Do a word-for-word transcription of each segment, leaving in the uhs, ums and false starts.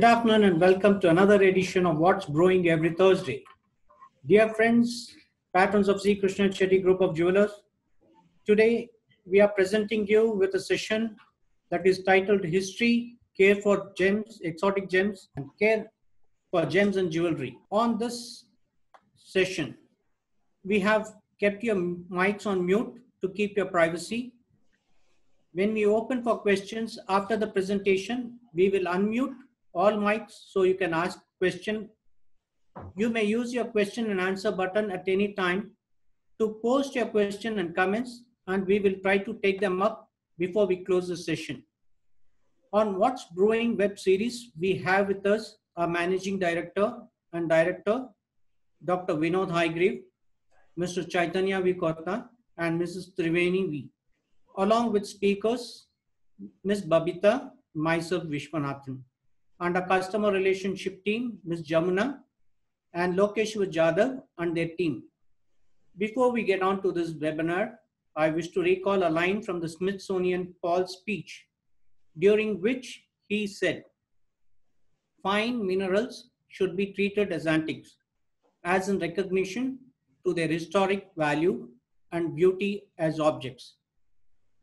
Good afternoon and welcome to another edition of What's Brewing every Thursday. Dear friends, patrons of C. Krishniah Chetty Group of Jewelers, today we are presenting you with a session that is titled History, Care for Gems, Exotic Gems and Care for Gems and Jewelry. On this session, we have kept your mics on mute to keep your privacy. When we open for questions after the presentation, we will unmute all mics so you can ask question. You may use your question and answer button at any time to post your question and comments, and we will try to take them up before we close the session. On What's Brewing web series, we have with us our Managing Director and Director, Doctor Vinod Hayagriva, Mister Chaitanya Vikota, and Missus Triveni V, along with speakers, Miz Babita, myself Vishwanathan, and our customer relationship team, Miz Jamuna, and Lokesh Vijayadav and their team. Before we get on to this webinar, I wish to recall a line from the Smithsonian Paul's speech, during which he said, "Fine minerals should be treated as antiques, as in recognition to their historic value and beauty as objects."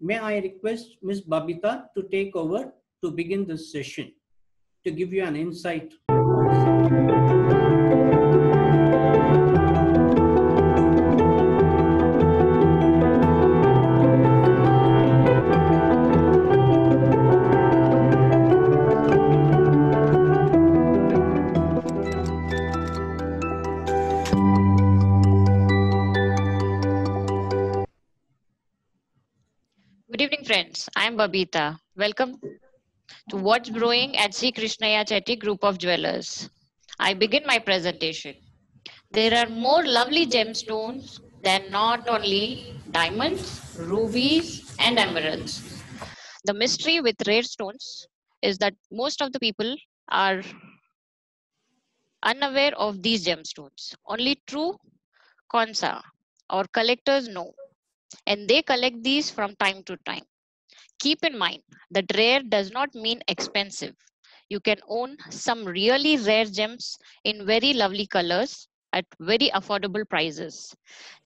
May I request Miz Babita to take over to begin this session, to give you an insight. Good evening, friends. I am Babita. Welcome to What's Brewing at C. Krishniah Chetty Group of Jewelers. I begin my presentation. There are more lovely gemstones than not only diamonds, rubies, and emeralds. The mystery with rare stones is that most of the people are unaware of these gemstones. Only true connoisseurs or collectors know, and they collect these from time to time. Keep in mind that rare does not mean expensive. You can own some really rare gems in very lovely colors at very affordable prices.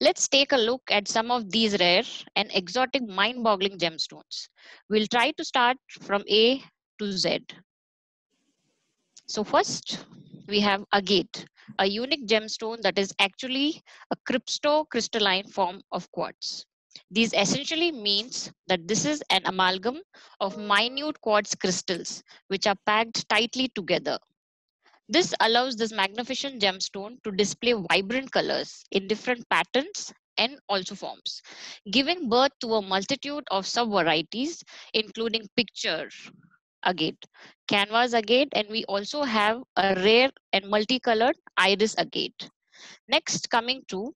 Let's take a look at some of these rare and exotic mind-boggling gemstones. We'll try to start from A to Z. So first, we have agate, a unique gemstone that is actually a cryptocrystalline form of quartz. These essentially means that this is an amalgam of minute quartz crystals, which are packed tightly together. This allows this magnificent gemstone to display vibrant colors in different patterns and also forms, giving birth to a multitude of sub-varieties, including picture agate, canvas agate, and we also have a rare and multicolored iris agate. Next, coming to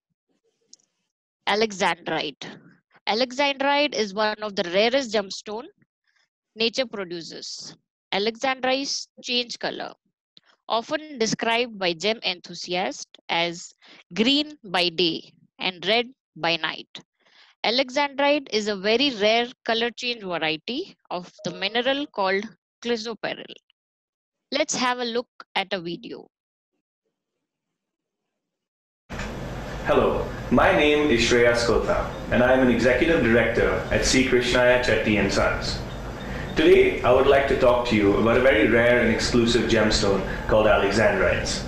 Alexandrite. Alexandrite is one of the rarest gemstone nature produces. Alexandrites change color, often described by gem enthusiasts as green by day and red by night. Alexandrite is a very rare color change variety of the mineral called chrysoberyl. Let's have a look at a video. Hello, my name is Shreya Kotha, and I am an Executive Director at C. Krishniah Chetty and Sons. Today, I would like to talk to you about a very rare and exclusive gemstone called Alexandrites.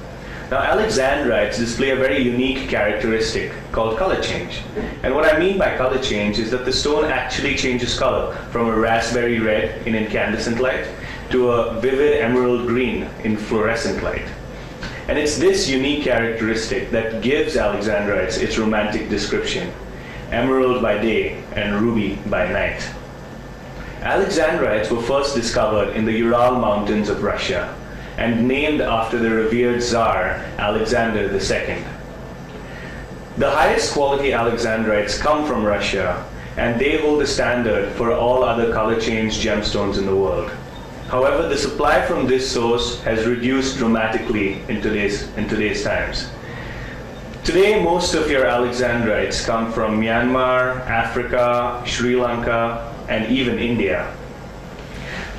Now, Alexandrites display a very unique characteristic called color change. And what I mean by color change is that the stone actually changes color from a raspberry red in incandescent light to a vivid emerald green in fluorescent light. And it's this unique characteristic that gives Alexandrite its romantic description, emerald by day and ruby by night. Alexandrites were first discovered in the Ural Mountains of Russia and named after the revered Tsar Alexander the Second. The highest quality Alexandrites come from Russia, and they hold the standard for all other color change gemstones in the world. However, the supply from this source has reduced dramatically in today's, in today's times. Today, most of your Alexandrites come from Myanmar, Africa, Sri Lanka, and even India.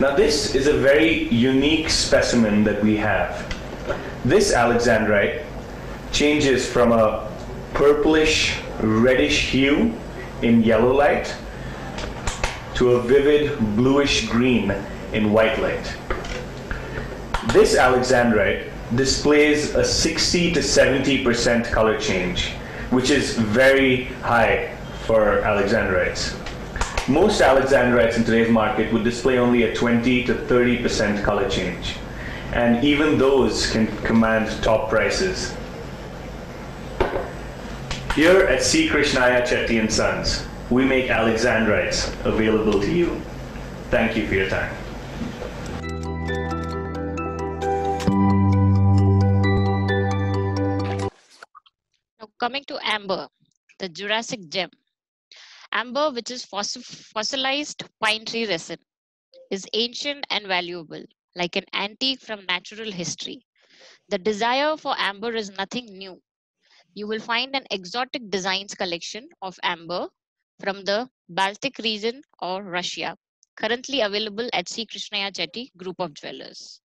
Now this is a very unique specimen that we have. This Alexandrite changes from a purplish, reddish hue in yellow light to a vivid bluish green in white light. This Alexandrite displays a sixty to seventy percent color change, which is very high for Alexandrites. Most Alexandrites in today's market would display only a twenty to thirty percent color change, and even those can command top prices. Here at C. Krishniah Chetty and Sons, we make Alexandrites available to you. Thank you for your time. Now coming to amber, the Jurassic gem. Amber, which is fossilized pine tree resin, is ancient and valuable, like an antique from natural history. The desire for amber is nothing new. You will find an exotic designs collection of amber from the Baltic region or Russia, currently available at C. Krishniah Chetty Group of Jewelers.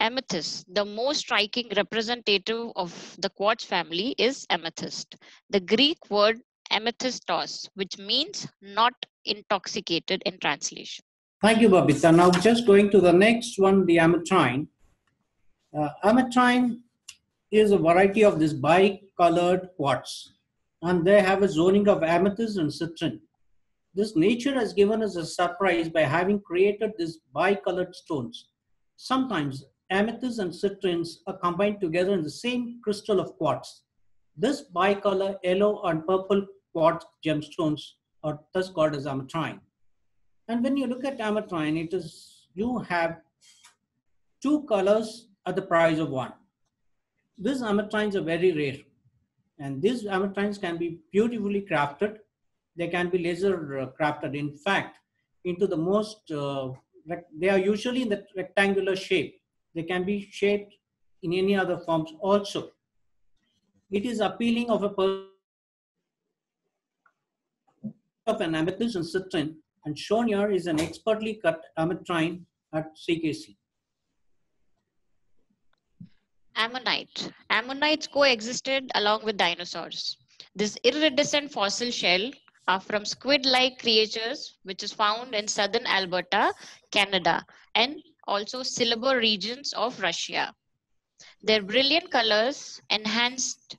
Amethyst, the most striking representative of the quartz family is amethyst. The Greek word amethystos, which means not intoxicated in translation. Thank you, Babita. Now just going to the next one, the ametrine. Uh, ametrine is a variety of this bicolored quartz, and they have a zoning of amethyst and citrine. This nature has given us a surprise by having created these bicolored stones. Sometimes amethyst and citrines are combined together in the same crystal of quartz. This bicolor yellow and purple quartz gemstones are thus called as ametrine. And when you look at ametrine, it is you have two colors at the price of one. These ametrines are very rare, and these ametrines can be beautifully crafted. They can be laser crafted, in fact, into the most uh, they are usually in the rectangular shape. They can be shaped in any other forms also. It is appealing of a person of an amethyst and citrine, and shown here is an expertly cut ametrine at C K C. Ammonite. Ammonites coexisted along with dinosaurs. This iridescent fossil shell are from squid-like creatures, which is found in southern Alberta, Canada, and also Silibur regions of Russia. Their brilliant colors enhanced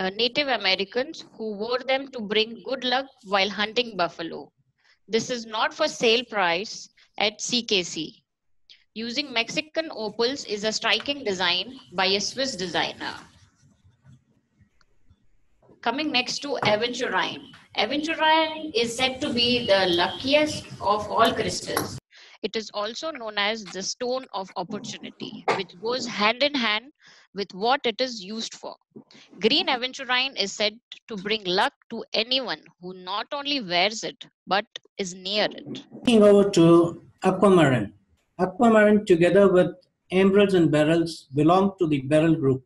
uh, Native Americans who wore them to bring good luck while hunting buffalo. This is not for sale price at C K C. Using Mexican opals is a striking design by a Swiss designer. Coming next to aventurine. Aventurine is said to be the luckiest of all crystals. It is also known as the stone of opportunity, which goes hand in hand with what it is used for. Green aventurine is said to bring luck to anyone who not only wears it, but is near it. Moving over to aquamarine. Aquamarine together with emeralds and beryls belong to the beryl group.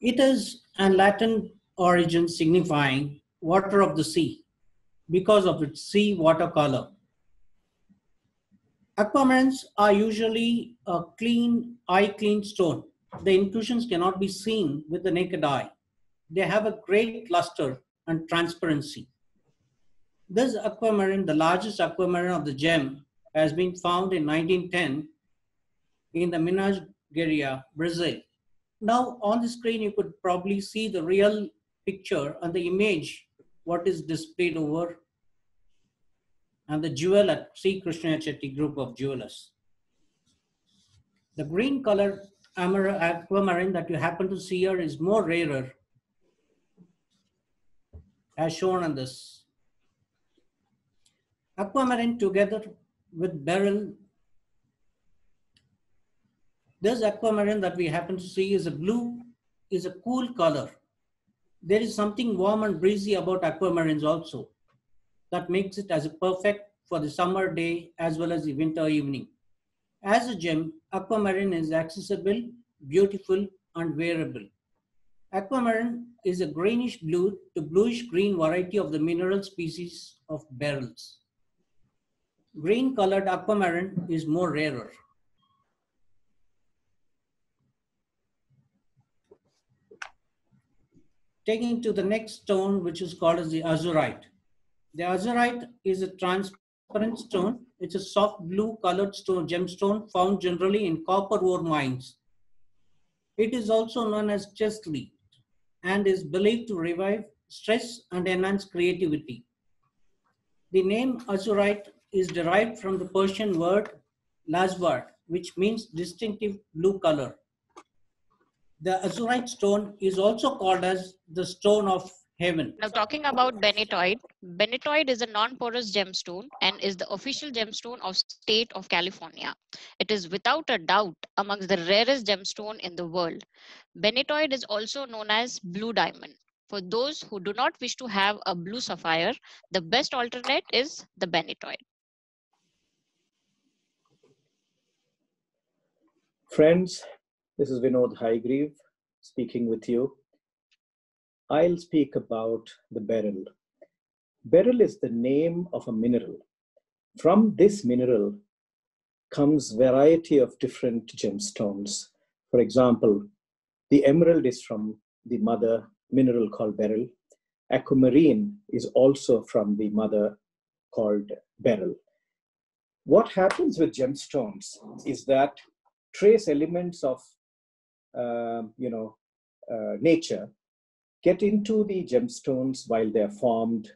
It is a Latin origin signifying water of the sea because of its sea water color. Aquamarines are usually a clean, eye-clean stone. The inclusions cannot be seen with the naked eye. They have a great luster and transparency. This aquamarine, the largest aquamarine of the gem, has been found in nineteen ten in the Minas Gerais, Brazil. Now on the screen, you could probably see the real picture and the image, what is displayed over, and the jewel at C. Krishniah Chetty Group of Jewelers. The green color aquamarine that you happen to see here is more rarer, as shown on this. Aquamarine together with beryl. This aquamarine that we happen to see is a blue, is a cool color. There is something warm and breezy about aquamarines also. That makes it as a perfect for the summer day as well as the winter evening. As a gem, aquamarine is accessible, beautiful, and wearable. Aquamarine is a greenish blue to bluish green variety of the mineral species of beryls. Green colored aquamarine is more rarer. Taking to the next stone, which is called as the azurite. The azurite is a transparent stone. It's a soft blue colored stone, gemstone found generally in copper ore mines. It is also known as chestnut and is believed to revive stress and enhance creativity. The name azurite is derived from the Persian word lasvard, which means distinctive blue color. The azurite stone is also called as the stone of heaven. Now talking about benetoid, benetoid is a non-porous gemstone and is the official gemstone of state of California. It is without a doubt amongst the rarest gemstone in the world. Benetoid is also known as blue diamond. For those who do not wish to have a blue sapphire, the best alternate is the benetoid. Friends, this is Vinod Hayagriva speaking with you. I'll speak about the beryl. Beryl is the name of a mineral. From this mineral comes variety of different gemstones. For example, the emerald is from the mother mineral called beryl. Aquamarine is also from the mother called beryl. What happens with gemstones is that trace elements of uh, you know, uh, nature get into the gemstones while they're formed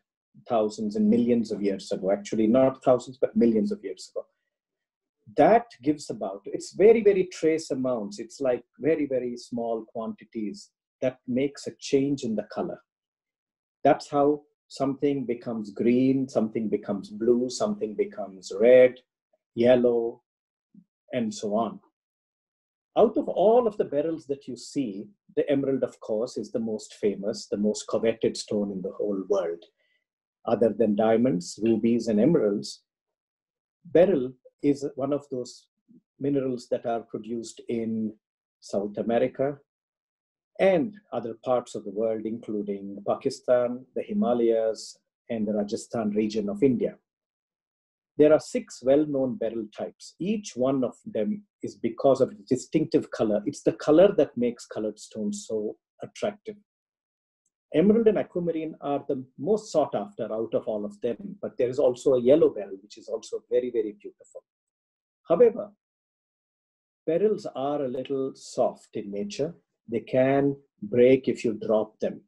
thousands and millions of years ago. Actually, not thousands, but millions of years ago. That gives about, it's very, very trace amounts. It's like very, very small quantities that makes a change in the color. That's how something becomes green, something becomes blue, something becomes red, yellow, and so on. Out of all of the beryls that you see, the emerald, of course, is the most famous, the most coveted stone in the whole world. Other than diamonds, rubies, and emeralds, beryl is one of those minerals that are produced in South America and other parts of the world, including Pakistan, the Himalayas, and the Rajasthan region of India. There are six well-known beryl types. Each one of them is because of the distinctive color. It's the color that makes colored stones so attractive. Emerald and aquamarine are the most sought after out of all of them, but there is also a yellow beryl, which is also very, very beautiful. However, beryls are a little soft in nature. They can break if you drop them.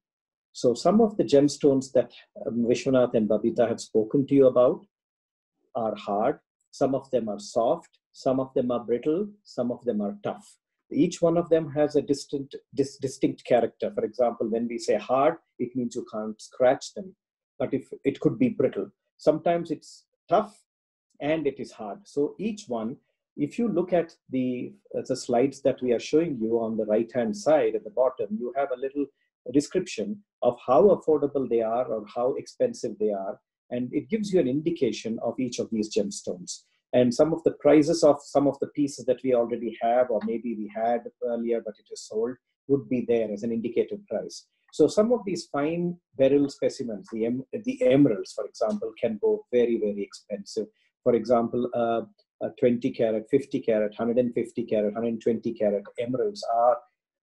So some of the gemstones that Vishwanath and Babita have spoken to you about are hard, some of them are soft, some of them are brittle, some of them are tough. Each one of them has a distinct, dis distinct character. For example, when we say hard, it means you can't scratch them, but if it could be brittle. Sometimes it's tough and it is hard. So each one, if you look at the, uh, the slides that we are showing you on the right-hand side at the bottom, you have a little description of how affordable they are or how expensive they are. And it gives you an indication of each of these gemstones. And some of the prices of some of the pieces that we already have, or maybe we had earlier, but it is sold, would be there as an indicative price. So some of these fine beryl specimens, the, em the emeralds, for example, can go very, very expensive. For example, uh, a twenty carat, fifty carat, one hundred fifty carat, one hundred twenty carat emeralds are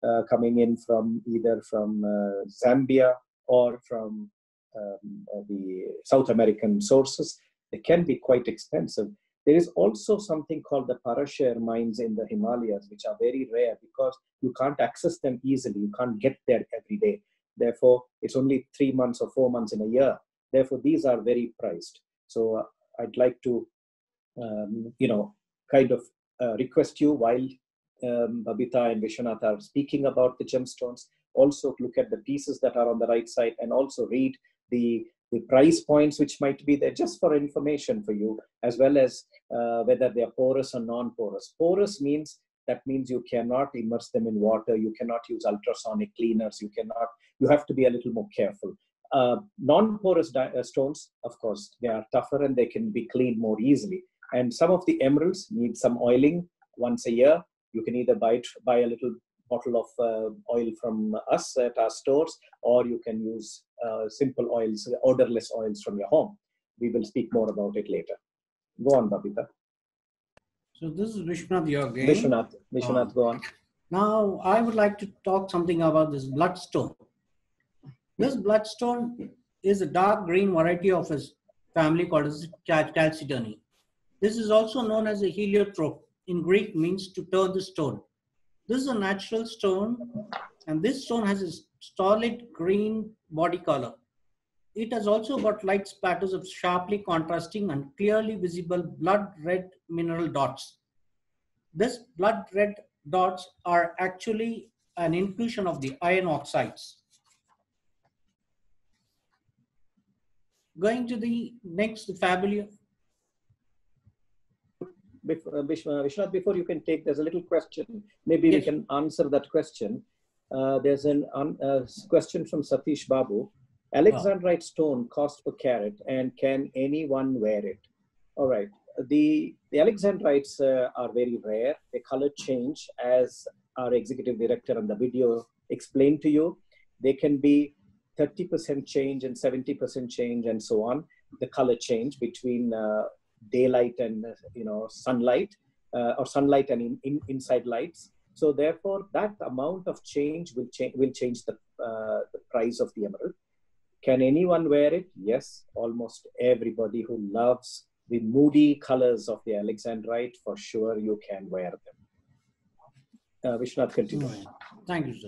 uh, coming in from either from uh, Zambia or from Um, the South American sources. They can be quite expensive. There is also something called the parashare mines in the Himalayas, which are very rare because you can't access them easily. You can't get there every day. Therefore, it's only three months or four months in a year. Therefore, these are very priced. So uh, I'd like to, um, you know, kind of uh, request you while um, Babita and Vishwanath are speaking about the gemstones, also look at the pieces that are on the right side and also read The, the price points which might be there just for information for you, as well as uh, whether they are porous or non-porous. Porous means, that means you cannot immerse them in water, you cannot use ultrasonic cleaners, you cannot, you have to be a little more careful. Uh, non-porous uh, stones, of course, they are tougher and they can be cleaned more easily. And some of the emeralds need some oiling once a year. You can either buy, buy a little bottle of uh, oil from us at our stores, or you can use uh, simple oils, odorless oils from your home. We will speak more about it later. Go on, Babita. So this is Vishwanath, your game. Vishwanath, Vishwanath, uh, go on. Now, I would like to talk something about this bloodstone. This bloodstone is a dark green variety of a family called as Calcedony. This is also known as a heliotrope. In Greek means to turn the stone. This is a natural stone, and this stone has a solid green body color. It has also got light spatters of sharply contrasting and clearly visible blood red mineral dots. These blood red dots are actually an inclusion of the iron oxides. Going to the next family. Before, uh, Vishwanath, before you can take, there's a little question. Maybe yes, we can answer that question. Uh, there's a um, uh, question from Satish Babu. Alexandrite stone cost per carat, and can anyone wear it? All right. The, the Alexandrites uh, are very rare. They color change, as our executive director on the video explained to you. They can be thirty percent change and seventy percent change and so on. The color change between uh, daylight and uh, you know sunlight uh, or sunlight and in, in, inside lights. So therefore, that amount of change will, cha will change the, uh, the price of the emerald. Can anyone wear it? Yes, almost everybody who loves the moody colors of the Alexandrite, for sure you can wear them. Uh, Vishwanath, continue. Thank you, sir.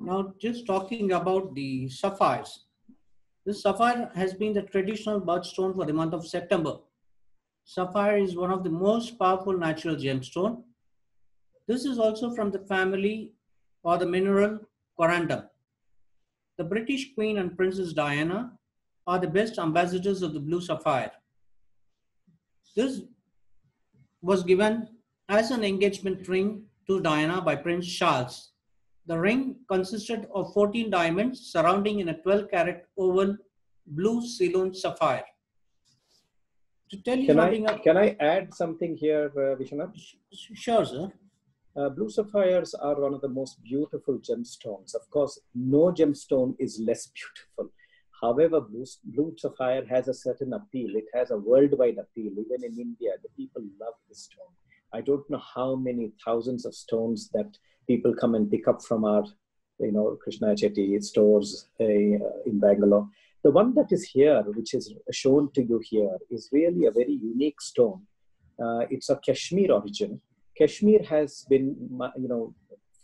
Now, just talking about the sapphires. This sapphire has been the traditional birthstone for the month of September. Sapphire is one of the most powerful natural gemstone. This is also from the family or the mineral corundum. The British Queen and Princess Diana are the best ambassadors of the blue sapphire. This was given as an engagement ring to Diana by Prince Charles. The ring consisted of fourteen diamonds surrounding in a twelve carat oval blue Ceylon sapphire. To tell you can, I, up, can I add something here, uh, Vishwanath? Sure, sir. Uh, blue sapphires are one of the most beautiful gemstones. Of course, no gemstone is less beautiful. However, blue, blue sapphire has a certain appeal. It has a worldwide appeal. Even in India, the people love this stone. I don't know how many thousands of stones that people come and pick up from our, you know, Krishniah Chetty stores uh, in Bangalore. The one that is here, which is shown to you here, is really a very unique stone. Uh, it's of Kashmir origin. Kashmir has been, you know,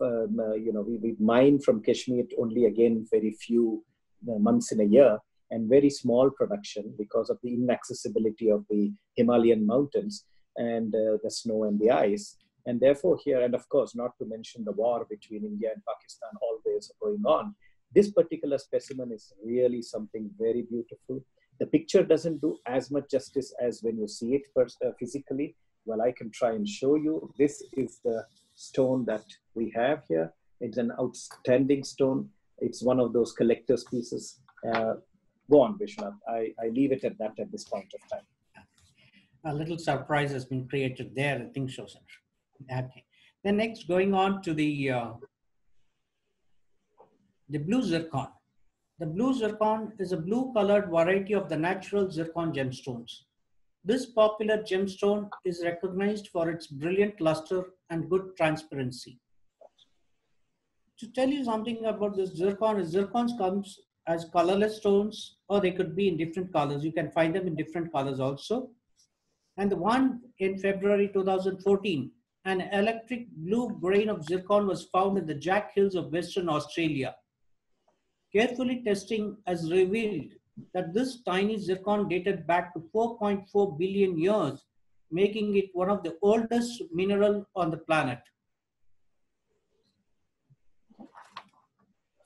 um, uh, you know, we, we mine from Kashmir only again very few uh, months in a year, and very small production because of the inaccessibility of the Himalayan mountains and uh, the snow and the ice. And therefore here, and of course, not to mention the war between India and Pakistan always going on, this particular specimen is really something very beautiful. The picture doesn't do as much justice as when you see it first, uh, physically. Well, I can try and show you. This is the stone that we have here. It's an outstanding stone. It's one of those collector's pieces. Uh, go on, Vishwanath. I, I leave it at that at this point of time. A little surprise has been created there, I think so, sir. Okay. Then next, going on to the, uh, the blue zircon. The blue zircon is a blue-colored variety of the natural zircon gemstones. This popular gemstone is recognized for its brilliant luster and good transparency. To tell you something about this zircon, is zircons comes as colorless stones, or they could be in different colors. You can find them in different colors also. And the one in February two thousand fourteen, an electric blue grain of zircon was found in the Jack Hills of Western Australia. Carefully testing has revealed that this tiny zircon dated back to four point four billion years, making it one of the oldest mineral on the planet.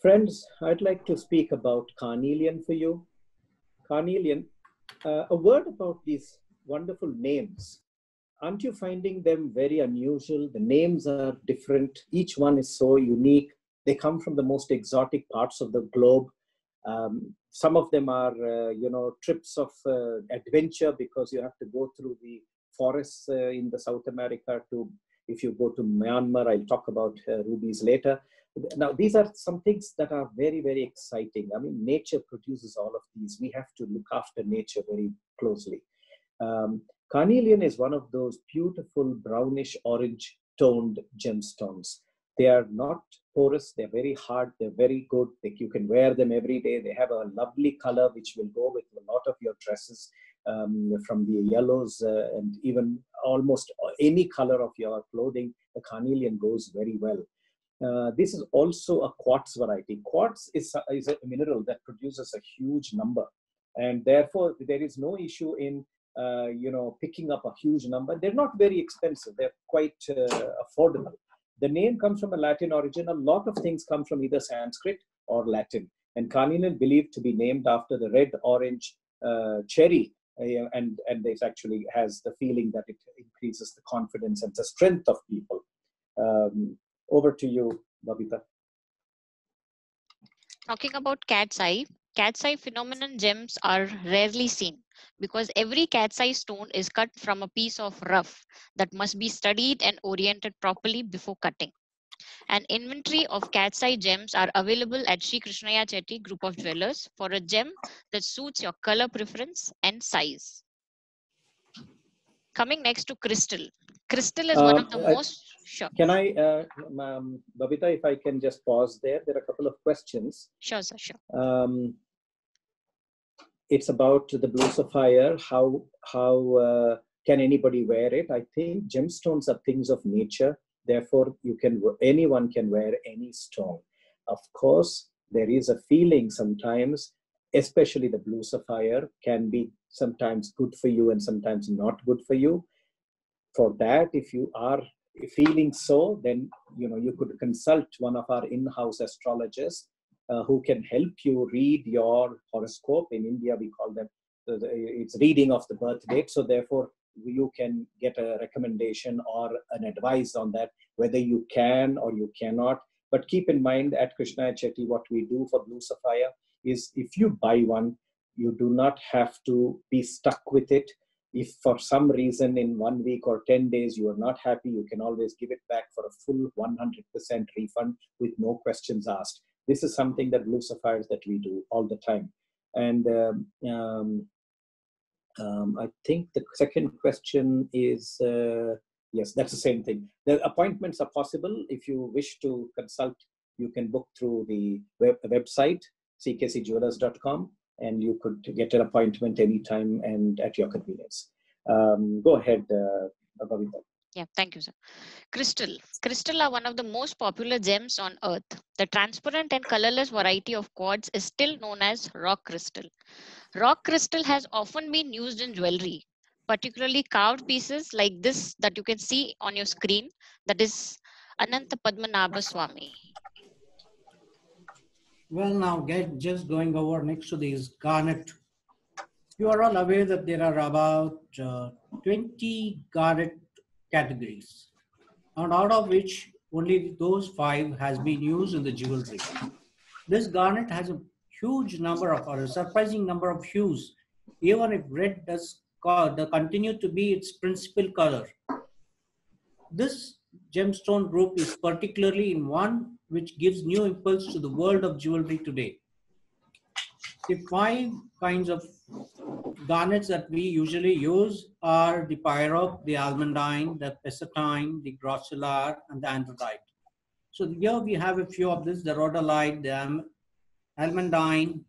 Friends, I'd like to speak about carnelian for you. Carnelian, uh, a word about these wonderful names. Aren't you finding them very unusual? The names are different. Each one is so unique. They come from the most exotic parts of the globe. Um, some of them are, uh, you know, trips of uh, adventure, because you have to go through the forests uh, in the South America to If you go to Myanmar, I'll talk about uh, rubies later. Now, these are some things that are very, very exciting. I mean, nature produces all of these. We have to look after nature very closely. Um, carnelian is one of those beautiful brownish orange toned gemstones. They are not porous, they're very hard, they're very good. They, you can wear them every day. They have a lovely color which will go with a lot of your dresses, um, from the yellows uh, and even almost any color of your clothing. The carnelian goes very well. Uh, this is also a quartz variety. Quartz is a, is a mineral that produces a huge number, and therefore there is no issue in uh, you know, picking up a huge number. They're not very expensive. They're quite uh, affordable. The name comes from a Latin origin. A lot of things come from either Sanskrit or Latin. And carnelian believed to be named after the red orange uh, cherry, uh, and and it actually has the feeling that it increases the confidence and the strength of people. Um, Over to you, Babita. Talking about cat's eye, cat's eye phenomenon gems are rarely seen because every cat's eye stone is cut from a piece of rough that must be studied and oriented properly before cutting. An inventory of cat's eye gems are available at C. Krishniah Chetty Group of Jewelers for a gem that suits your color preference and size. Coming next to crystal. Crystal is uh, one of the I, most... Sure. Can I, uh, um, Babita, if I can just pause there. There are a couple of questions. Sure, sir, sure. Um, it's about the blue sapphire. How, how uh, can anybody wear it? I think gemstones are things of nature. Therefore, you can, anyone can wear any stone. Of course, there is a feeling sometimes, especially the blue sapphire, can be sometimes good for you and sometimes not good for you. For that, if you are feeling so, then you know you could consult one of our in-house astrologers uh, who can help you read your horoscope. In India, we call them uh, it's reading of the birth date. So therefore, you can get a recommendation or an advice on that, whether you can or you cannot. But keep in mind at Krishniah Chetty, what we do for blue sapphire is if you buy one, you do not have to be stuck with it. If for some reason in one week or ten days you are not happy, you can always give it back for a full one hundred percent refund with no questions asked. This is something that blue sapphires that we do all the time. And um, um, um, I think the second question is, uh, yes, that's the same thing. The appointments are possible. If you wish to consult, you can book through the web website, c k c jewelers dot com. And you could get an appointment anytime and at your convenience. Um, go ahead, uh, Babita. Yeah, thank you, sir. Crystal. Crystal are one of the most popular gems on earth. The transparent and colorless variety of quartz is still known as rock crystal. Rock crystal has often been used in jewelry, particularly carved pieces like this that you can see on your screen, that is Ananta Padmanabha Swami. Well, now get just going over next to these garnet. You are all aware that there are about uh, twenty garnet categories, and out of which only those five has been used in the jewelry. This garnet has a huge number of, or a surprising number of hues, even if red does continue to be its principal color. This gemstone group is particularly in one which gives new impulse to the world of jewelry today. The five kinds of garnets that we usually use are the pyrope, the almandine, the pescatine, the grossular, and the andradite. So here we have a few of this, the rhodolite, the almandine,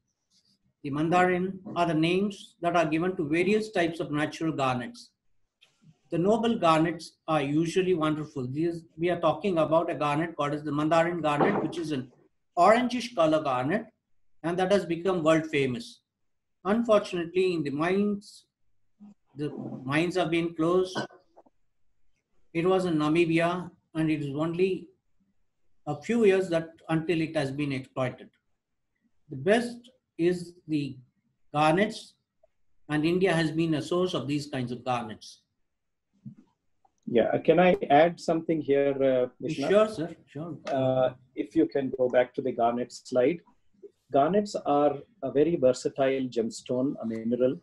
the mandarin are the names that are given to various types of natural garnets. The noble garnets are usually wonderful. These, we are talking about a garnet called as the mandarin garnet, which is an orangish color garnet, and that has become world famous. Unfortunately, in the mines, the mines have been closed. It was in Namibia, and it is only a few years that until it has been exploited. The best is the garnets, and India has been a source of these kinds of garnets. Yeah, can I add something here, uh, Vishwanathan? Sure, sir, sure. Uh, if you can go back to the garnet slide. Garnets are a very versatile gemstone, a mineral.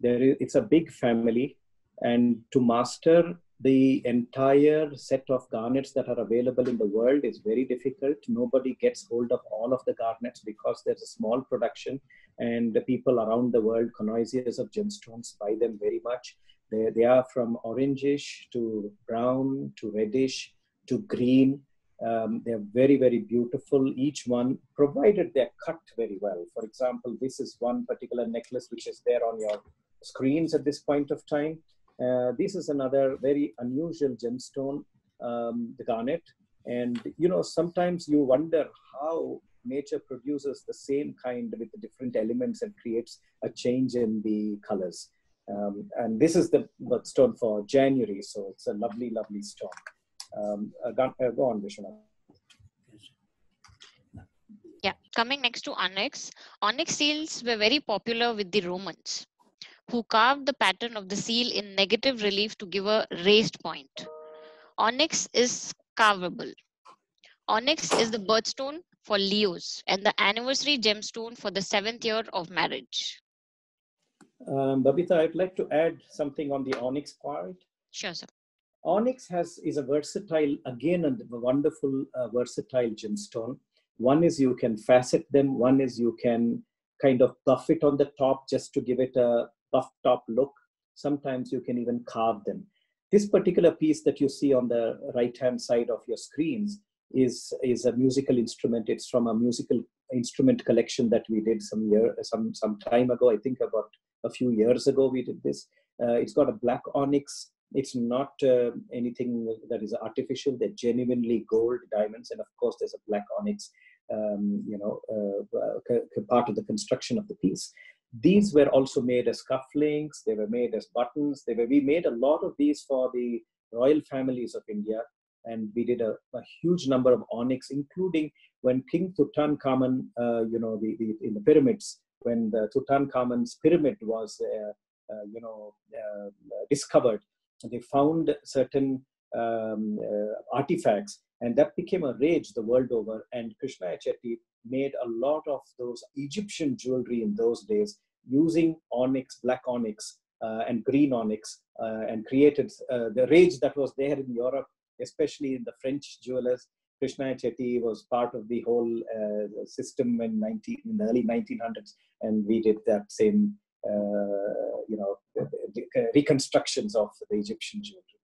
There is, it's a big family, and to master the entire set of garnets that are available in the world is very difficult. Nobody gets hold of all of the garnets because there's a small production, and the people around the world, connoisseurs of gemstones, buy them very much. They, they are from orangish to brown to reddish to green. Um, they're very, very beautiful, each one, provided they're cut very well. For example, this is one particular necklace which is there on your screens at this point of time. Uh, this is another very unusual gemstone, um, the garnet. And, you know, sometimes you wonder how nature produces the same kind with the different elements and creates a change in the colors. Um, and this is the stone for January. So it's a lovely, lovely stone. Um, uh, go, uh, go on, Vishwanathan. Yeah, coming next to onyx. Onyx seals were very popular with the Romans, who carved the pattern of the seal in negative relief to give a raised point. Onyx is carvable. Onyx is the birthstone for Leos and the anniversary gemstone for the seventh year of marriage. Um, Babita, I'd like to add something on the onyx part. Sure, sir. Onyx has, is a versatile, again, a wonderful uh, versatile gemstone. One is you can facet them. One is you can kind of buff it on the top just to give it a buff top look. Sometimes you can even carve them. This particular piece that you see on the right-hand side of your screens is, is a musical instrument. It's from a musical instrument collection that we did some, year, some, some time ago. I think about a few years ago we did this. Uh, it's got a black onyx. It's not uh, anything that is artificial. They're genuinely gold diamonds. And of course, there's a black onyx, um, you know, uh, uh, part of the construction of the piece. These were also made as cufflinks. They were made as buttons. They were, we made a lot of these for the royal families of India. And we did a, a huge number of onyx, including when King Tutankhamun, uh, you know, the, the, in the pyramids, when the Tutankhamun's pyramid was, uh, uh, you know, uh, discovered. They found certain um, uh, artifacts, and that became a rage the world over. And Krishniah Chetty made a lot of those Egyptian jewelry in those days using onyx, black onyx, uh, and green onyx, uh, and created uh, the rage that was there in Europe, especially in the French jewelers. Krishniah Chetty was part of the whole uh, system in, in the early nineteen hundreds, and we did that same Uh, you know, the, the, the reconstructions of the Egyptian jewelry.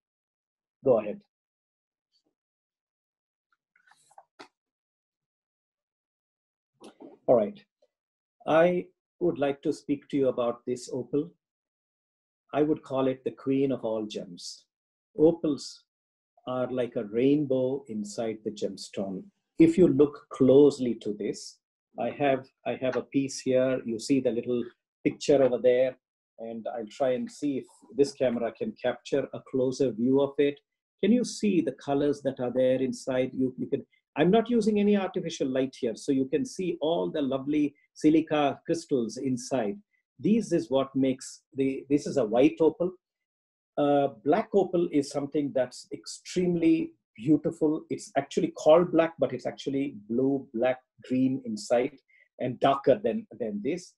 Go ahead. All right. I would like to speak to you about this opal. I would call it the queen of all gems. Opals are like a rainbow inside the gemstone. If you look closely to this, I have, I have a piece here. You see the little picture over there, and I'll try and see if this camera can capture a closer view of it. Can you see the colors that are there inside? You, you can, I'm not using any artificial light here, so you can see all the lovely silica crystals inside. These is what makes the, this is a white opal. Uh, black opal is something that's extremely beautiful. It's actually called black, but it's actually blue, black, green inside, and darker than, than this.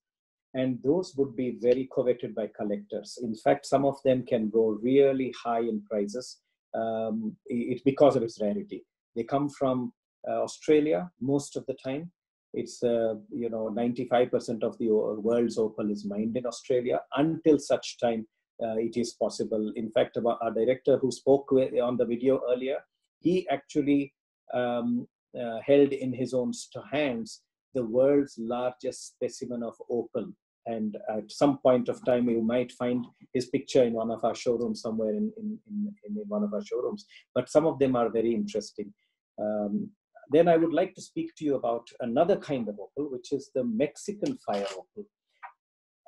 And those would be very coveted by collectors. In fact, some of them can go really high in prices um, it, because of its rarity. They come from uh, Australia most of the time. It's, uh, you know, ninety-five percent of the world's opal is mined in Australia until such time uh, it is possible. In fact, our director who spoke on the video earlier, he actually um, uh, held in his own hands the world's largest specimen of opal. And at some point of time, you might find his picture in one of our showrooms, somewhere in, in, in, in one of our showrooms. But some of them are very interesting. Um, then I would like to speak to you about another kind of opal, which is the Mexican fire opal.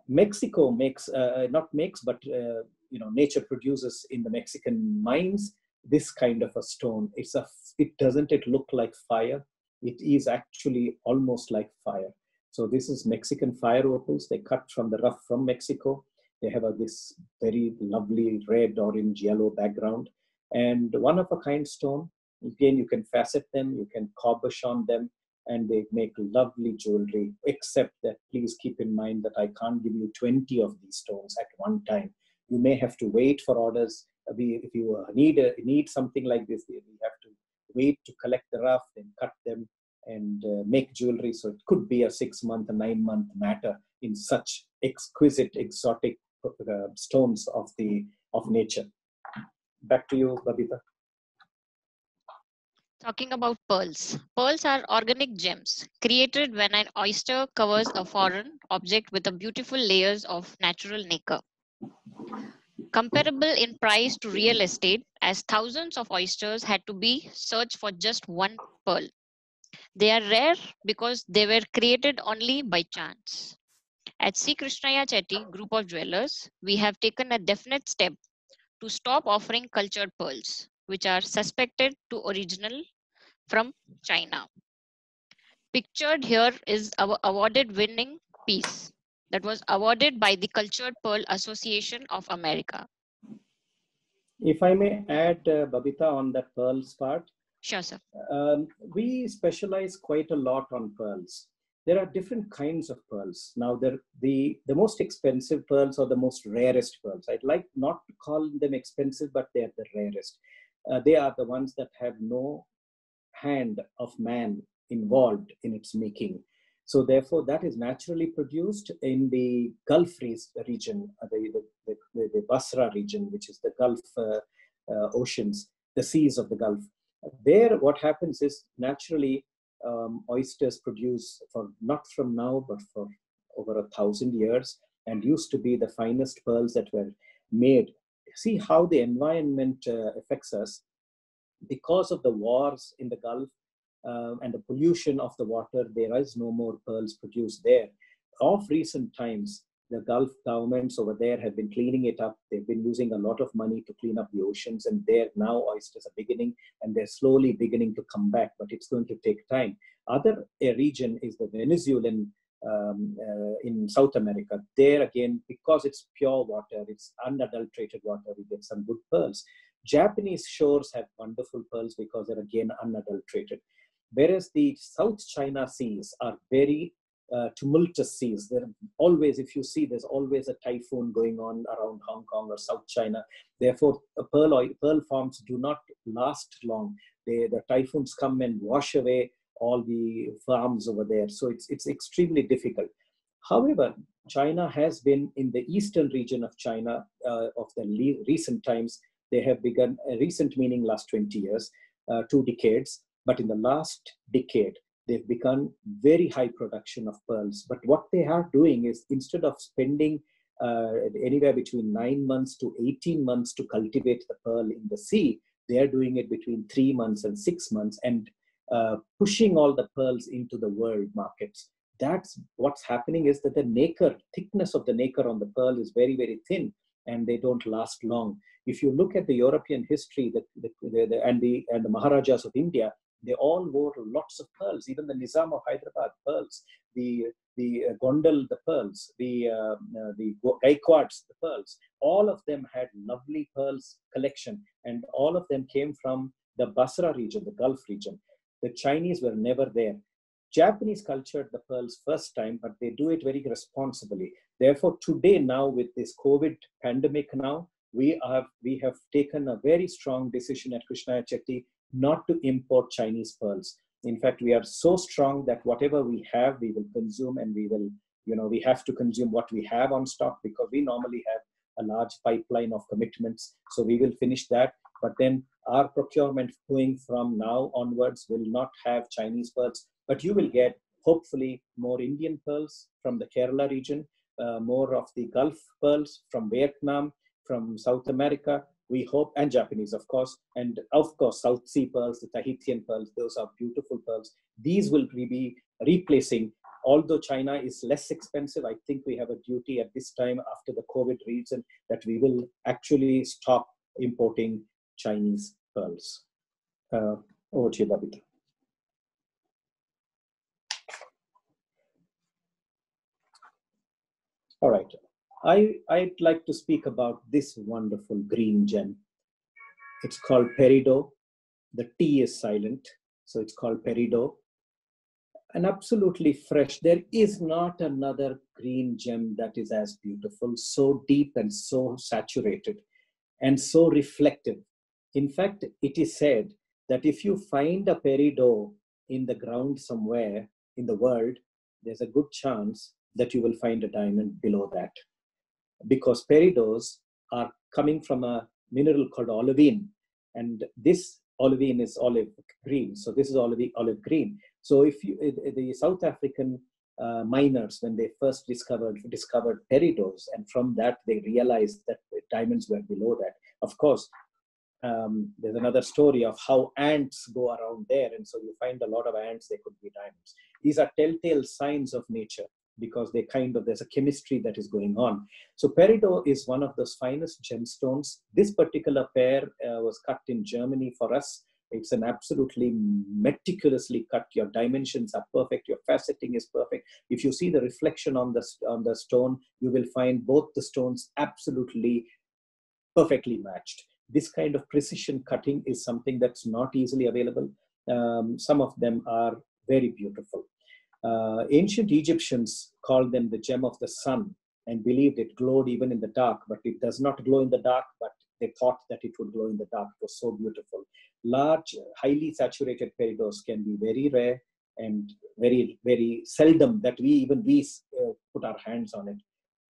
Mexico makes, uh, not makes, but uh, you know, nature produces in the Mexican mines this kind of a stone. It's a, it doesn't it look like fire? It is actually almost like fire. So this is Mexican fire opals. They cut from the rough from Mexico. They have a, this very lovely red, orange, yellow background. And one of a kind stone. Again, you can facet them, you can cabochon them, and they make lovely jewelry, except that please keep in mind that I can't give you twenty of these stones at one time. You may have to wait for orders we, if you uh, need a, need something like this, we have to wait to collect the rough, then cut them and uh, make jewelry. So it could be a six-month, a nine-month matter in such exquisite, exotic uh, stones of the of nature. Back to you, Babita. Talking about pearls. Pearls are organic gems created when an oyster covers a foreign object with a beautiful layers of natural nacre. Comparable in price to real estate, as thousands of oysters had to be searched for just one pearl. They are rare because they were created only by chance. At C. Krishniah Chetty Group of Jewelers, we have taken a definite step to stop offering cultured pearls, which are suspected to original from China. Pictured here is our awarded winning piece that was awarded by the Cultured Pearl Association of America. If I may add, uh, Babita, on that pearls part. Sure, sir. Um, we specialize quite a lot on pearls. There are different kinds of pearls. Now, the, the, the most expensive pearls are the most rarest pearls. I'd like not to call them expensive, but they are the rarest. Uh, they are the ones that have no hand of man involved in its making. So therefore, that is naturally produced in the Gulf region, the, the, the, the Basra region, which is the Gulf uh, uh, oceans, the seas of the Gulf. There, what happens is naturally um, oysters produce, for not from now, but for over a thousand years, and used to be the finest pearls that were made. See how the environment uh, affects us because of the wars in the Gulf. Uh, and the pollution of the water, there is no more pearls produced there. Of recent times, the Gulf governments over there have been cleaning it up. They've been using a lot of money to clean up the oceans, and there now oysters are beginning, and they're slowly beginning to come back, but it's going to take time. Other region is the Venezuelan um, uh, in South America. There again, because it's pure water, it's unadulterated water, we get some good pearls. Japanese shores have wonderful pearls because they're again unadulterated. Whereas the South China seas are very uh, tumultuous seas. There are always, if you see, there's always a typhoon going on around Hong Kong or South China. Therefore, pearl, oil, pearl farms do not last long. They, the typhoons come and wash away all the farms over there. So it's, it's extremely difficult. However, China has been in the eastern region of China uh, of the recent times. They have begun, uh, recent meaning last twenty years, uh, two decades. But in the last decade, they've become very high production of pearls. But what they are doing is, instead of spending uh, anywhere between nine months to eighteen months to cultivate the pearl in the sea, they are doing it between three months and six months and uh, pushing all the pearls into the world markets. That's what's happening, is that the nacre, thickness of the nacre on the pearl is very, very thin, and they don't last long. If you look at the European history the, the, the, the, and, the, and the Maharajas of India, they all wore lots of pearls. Even the Nizam of Hyderabad, pearls. The, the uh, Gondal, the pearls. The, uh, uh, the Gaikwads, the pearls. All of them had lovely pearls collection. And all of them came from the Basra region, the Gulf region. The Chinese were never there. Japanese cultured the pearls first time, but they do it very responsibly. Therefore, today now with this COVID pandemic now, we, are, we have taken a very strong decision at Krishniah Chetty not to import Chinese pearls. In fact, we are so strong that whatever we have, we will consume, and we will, you know, we have to consume what we have on stock, because we normally have a large pipeline of commitments. So we will finish that. But then our procurement going from now onwards will not have Chinese pearls, but you will get hopefully more Indian pearls from the Kerala region, uh, more of the Gulf pearls from Vietnam, from South America, we hope, and Japanese, of course, and of course, South Sea pearls, the Tahitian pearls, those are beautiful pearls. These will be replacing, although China is less expensive, I think we have a duty at this time after the COVID reason that we will actually stop importing Chinese pearls. Uh, over to you, Babita. All right. I, I'd like to speak about this wonderful green gem. It's called peridot. The T is silent, so it's called peridot. And absolutely fresh. There is not another green gem that is as beautiful, so deep and so saturated. and so reflective. In fact, it is said that if you find a peridot in the ground somewhere in the world, there's a good chance that you will find a diamond below that. Because peridots are coming from a mineral called olivine, and this olivine is olive green. So this is olive, olive green. So if you, the South African uh, miners, when they first discovered, discovered peridots, and from that they realized that the diamonds were below that. Of course, um, there's another story of how ants go around there, and so you find a lot of ants, they could be diamonds. These are telltale signs of nature, because they kind of, there's a chemistry that is going on. So peridot is one of those finest gemstones. This particular pair uh, was cut in Germany for us. It's an absolutely meticulously cut. Your dimensions are perfect. Your faceting is perfect. If you see the reflection on the, on the stone, you will find both the stones absolutely perfectly matched. This kind of precision cutting is something that's not easily available. Um, some of them are very beautiful. Uh, ancient Egyptians called them the gem of the sun and believed it glowed even in the dark, but it does not glow in the dark, but they thought that it would glow in the dark. It was so beautiful. Large, highly saturated peridots can be very rare and very, very seldom that we even we uh, put our hands on it.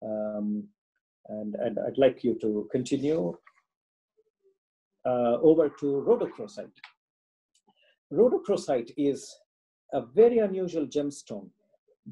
Um, and, and I'd like you to continue uh, over to rhodochrosite. Rhodochrosite is a very unusual gemstone.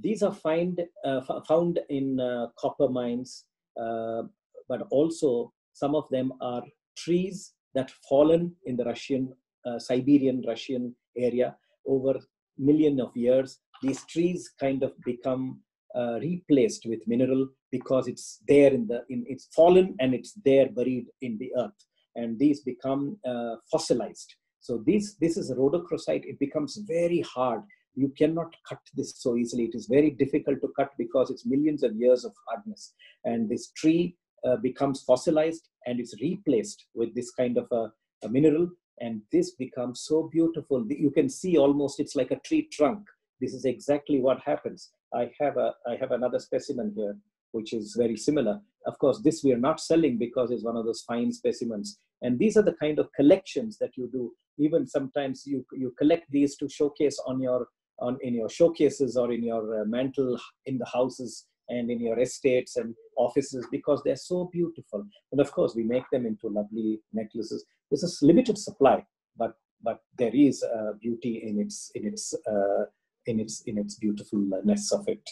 These are find, uh, found in uh, copper mines, uh, but also some of them are trees that fallen in the Russian, uh, Siberian Russian area over millions of years. These trees kind of become uh, replaced with mineral because it's there in the, in, it's fallen and it's there buried in the earth. And these become uh, fossilized. So this, this is rhodochrosite. It becomes very hard. You cannot cut this so easily. It is very difficult to cut because it's millions of years of hardness. And this tree uh, becomes fossilized and it's replaced with this kind of a, a mineral. And this becomes so beautiful. You can see almost it's like a tree trunk. This is exactly what happens. I have, a, I have another specimen here, which is very similar. Of course, this we are not selling because it's one of those fine specimens. And these are the kind of collections that you do. Even sometimes you, you collect these to showcase on your, on, in your showcases or in your uh, mantle in the houses and in your estates and offices because they're so beautiful. And of course, we make them into lovely necklaces. This is limited supply, but, but there is uh, beauty in its, in its, uh, in its, in its beautifulness of it.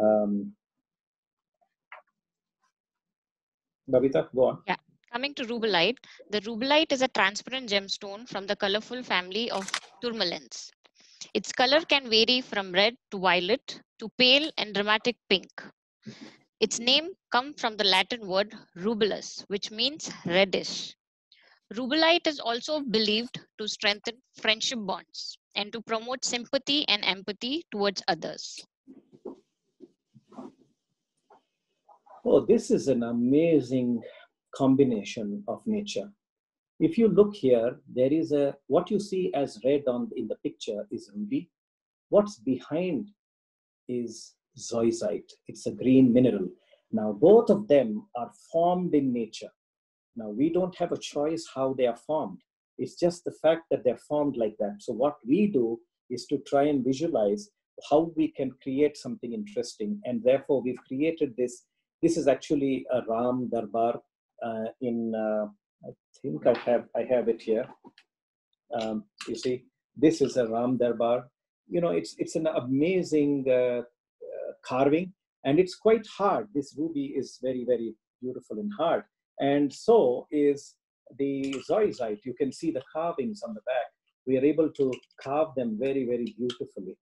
Um, Babita, go on. Yeah. Coming to rubellite, the rubellite is a transparent gemstone from the colorful family of tourmalines. Its color can vary from red to violet to pale and dramatic pink. Its name comes from the Latin word rubellus, which means reddish. Rubellite is also believed to strengthen friendship bonds and to promote sympathy and empathy towards others. Oh, this is an amazing combination of nature. If you look here, there is a, what you see as red on in the picture is ruby. What's behind is zoisite. It's a green mineral. Now, both of them are formed in nature. Now, we don't have a choice how they are formed. It's just the fact that they're formed like that. So what we do is to try and visualize how we can create something interesting. And therefore, we've created this. This is actually a Ram Darbar. Uh, in uh, I think I have I have it here. Um, you see, this is a Ram Darbar. You know, it's it's an amazing uh, uh, carving, and it's quite hard. This ruby is very very beautiful and hard, and so is the zoisite. You can see the carvings on the back. We are able to carve them very very beautifully.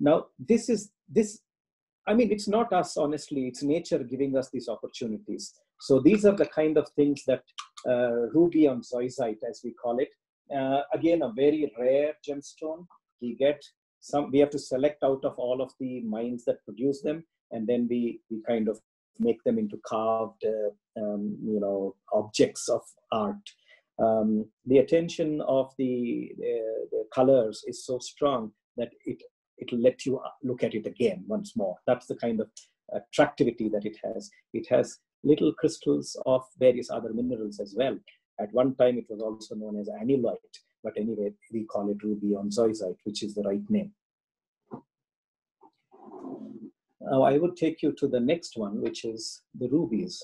Now, this is this. I mean, it's not us, honestly. It's nature giving us these opportunities. So these are the kind of things that uh, ruby on zoisite, as we call it. Uh, again, a very rare gemstone. We get some, we have to select out of all of the mines that produce them, and then we, we kind of make them into carved, uh, um, you know, objects of art. Um, the attention of the, uh, the colors is so strong that it it'll let you look at it again once more. That's the kind of attractivity that it has. It has little crystals of various other minerals as well. At one time, it was also known as anilite, but anyway, we call it ruby on zoisite, which is the right name. Now, I would take you to the next one, which is the rubies.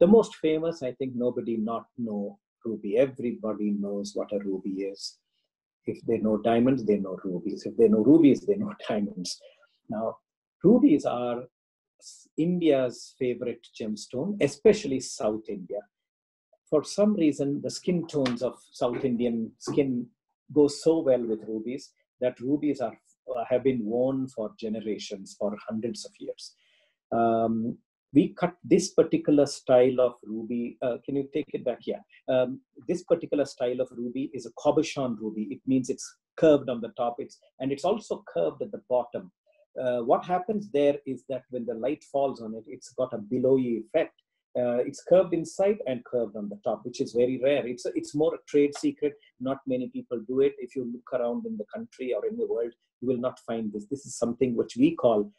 The most famous, I think nobody not know ruby. Everybody knows what a ruby is. If they know diamonds, they know rubies. If they know rubies, they know diamonds. Now, rubies are India's favorite gemstone, especially South India. For some reason, the skin tones of South Indian skin go so well with rubies that rubies are, have been worn for generations, for hundreds of years. Um, we cut this particular style of ruby. Uh, can you take it back? Yeah. Um, this particular style of ruby is a cabochon ruby. It means it's curved on the top, it's, and it's also curved at the bottom. Uh, what happens there is that when the light falls on it, it's got a billowy effect. Uh, it's curved inside and curved on the top, which is very rare. It's, a, it's more a trade secret. Not many people do it. If you look around in the country or in the world, you will not find this. This is something which we call,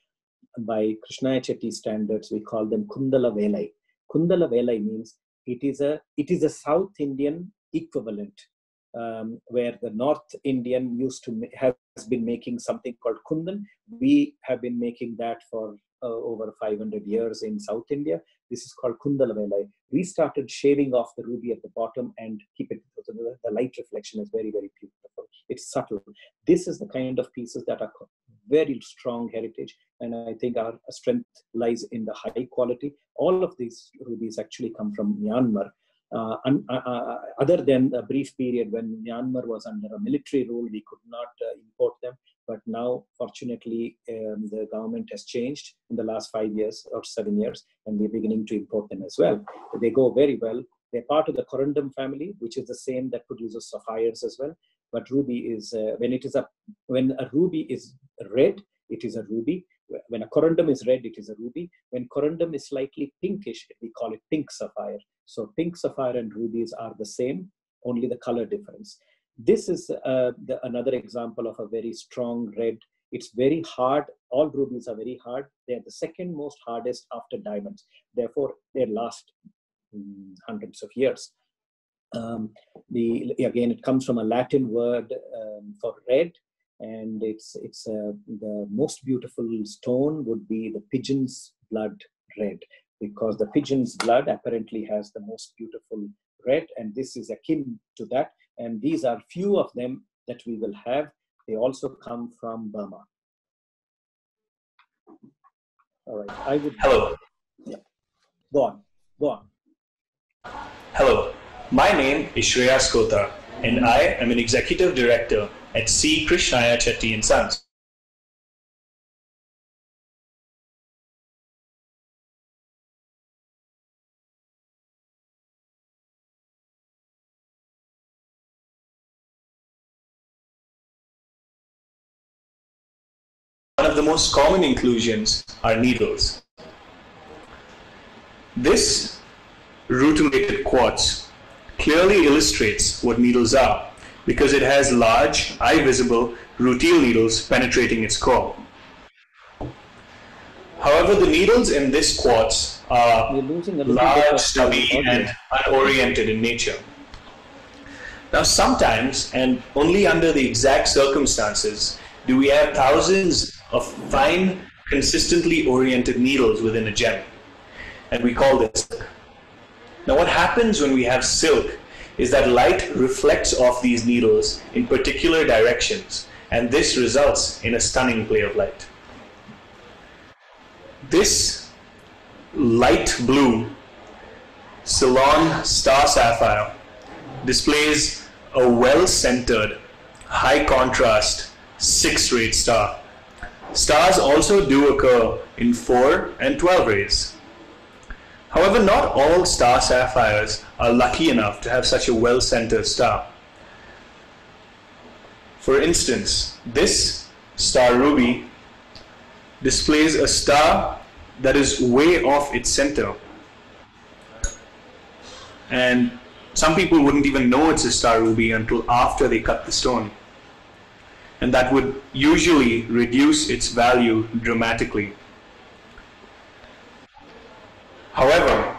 by Krishniah Chetty standards, we call them Kundala Velai. Kundala Velai means it is a, it is a South Indian equivalent, um, where the North Indian used to have been making something called kundan. We have been making that for uh, over five hundred years in South India. This is called Kundala Velai. We started shaving off the ruby at the bottom and keep it. The light reflection is very, very beautiful. It's subtle. This is the kind of pieces that are very strong heritage, and I think our strength lies in the high quality. All of these rubies actually come from Myanmar. Uh, un, uh, uh, other than a brief period when Myanmar was under a military rule, we could not uh, import them. But now, fortunately, um, the government has changed in the last five years or seven years, and we're beginning to import them as well. They go very well. They're part of the corundum family, which is the same that produces sapphires as well. But ruby is, uh, when it is a, when a ruby is red, it is a ruby. When a corundum is red, it is a ruby. When corundum is slightly pinkish, we call it pink sapphire. So pink sapphire and rubies are the same, only the color difference. This is uh, the, another example of a very strong red. It's very hard. All rubies are very hard. They're the second most hardest after diamonds. Therefore, they last um, hundreds of years. Um, the, again, it comes from a Latin word um, for red. And it's, it's uh, the most beautiful stone would be the pigeon's blood red, because the pigeon's blood apparently has the most beautiful red, and this is akin to that. And these are few of them that we will have. They also come from Burma. All right, I would... Hello. Yeah. Go on, go on. Hello, my name is Shreya Kotha, and I am an executive director at C. Krishniah Chetty and Sons. One of the most common inclusions are needles. This rutinated quartz clearly illustrates what needles are, because it has large, eye-visible, rutile needles penetrating its core. However, the needles in this quartz are large, stubby, and unoriented in nature. Now, sometimes, and only under the exact circumstances, do we have thousands of fine, consistently oriented needles within a gem, and we call this silk. Now, what happens when we have silk is that light reflects off these needles in particular directions, and this results in a stunning play of light. This light blue Ceylon star sapphire displays a well-centered, high-contrast, six-rayed star. Stars also do occur in four and twelve rays. However, not all star sapphires are lucky enough to have such a well-centered star. For instance, this star ruby displays a star that is way off its center. And some people wouldn't even know it's a star ruby until after they cut the stone. And that would usually reduce its value dramatically. However,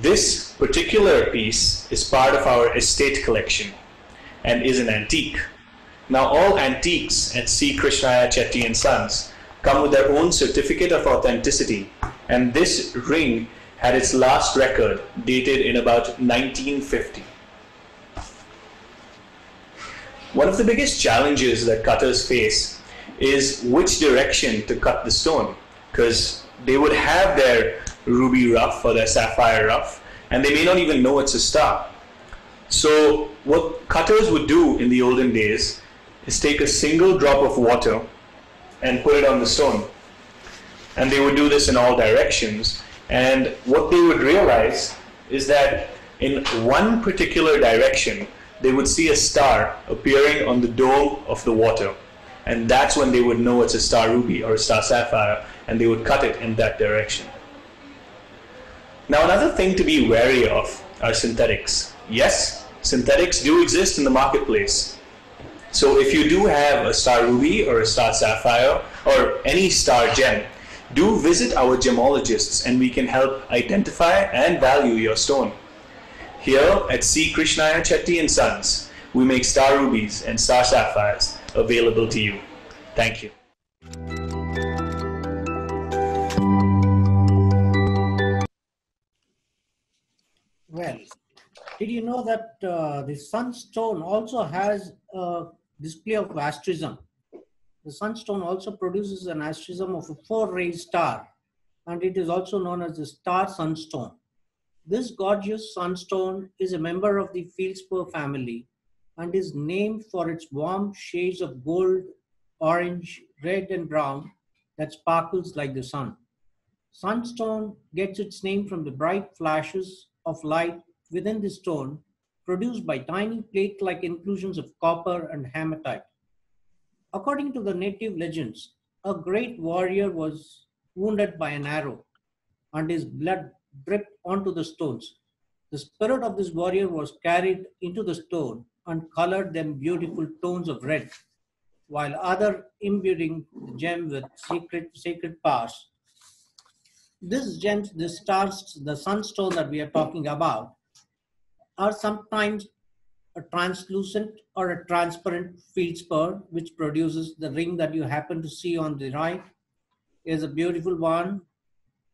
This particular piece is part of our estate collection and is an antique. Now all antiques at C. Krishniah Chetty and Sons come with their own certificate of authenticity, and this ring had its last record dated in about nineteen fifty. One of the biggest challenges that cutters face is which direction to cut the stone, because they would have their ruby rough or their sapphire rough and they may not even know it's a star. So what cutters would do in the olden days is take a single drop of water and put it on the stone, and they would do this in all directions, and what they would realize is that in one particular direction they would see a star appearing on the dome of the water, and that's when they would know it's a star ruby or a star sapphire, and they would cut it in that direction. Now another thing to be wary of are synthetics. Yes, synthetics do exist in the marketplace. So if you do have a star ruby or a star sapphire or any star gem, do visit our gemologists and we can help identify and value your stone. Here at C. Krishniah Chetty and Sons, we make star rubies and star sapphires available to you. Thank you. Well, did you know that uh, the sunstone also has a display of asterism? The sunstone also produces an asterism of a four-rayed star, and it is also known as the star sunstone. This gorgeous sunstone is a member of the feldspar family and is named for its warm shades of gold, orange, red, and brown that sparkles like the sun. Sunstone gets its name from the bright flashes of light within the stone produced by tiny plate-like inclusions of copper and hematite. According to the native legends, a great warrior was wounded by an arrow and his blood dripped onto the stones. The spirit of this warrior was carried into the stone and colored them beautiful tones of red, while others imbuing the gem with sacred, sacred powers. This gems, the stars, the sunstone that we are talking about, are sometimes a translucent or a transparent feldspar, which produces the ring that you happen to see on the right. Is a beautiful one,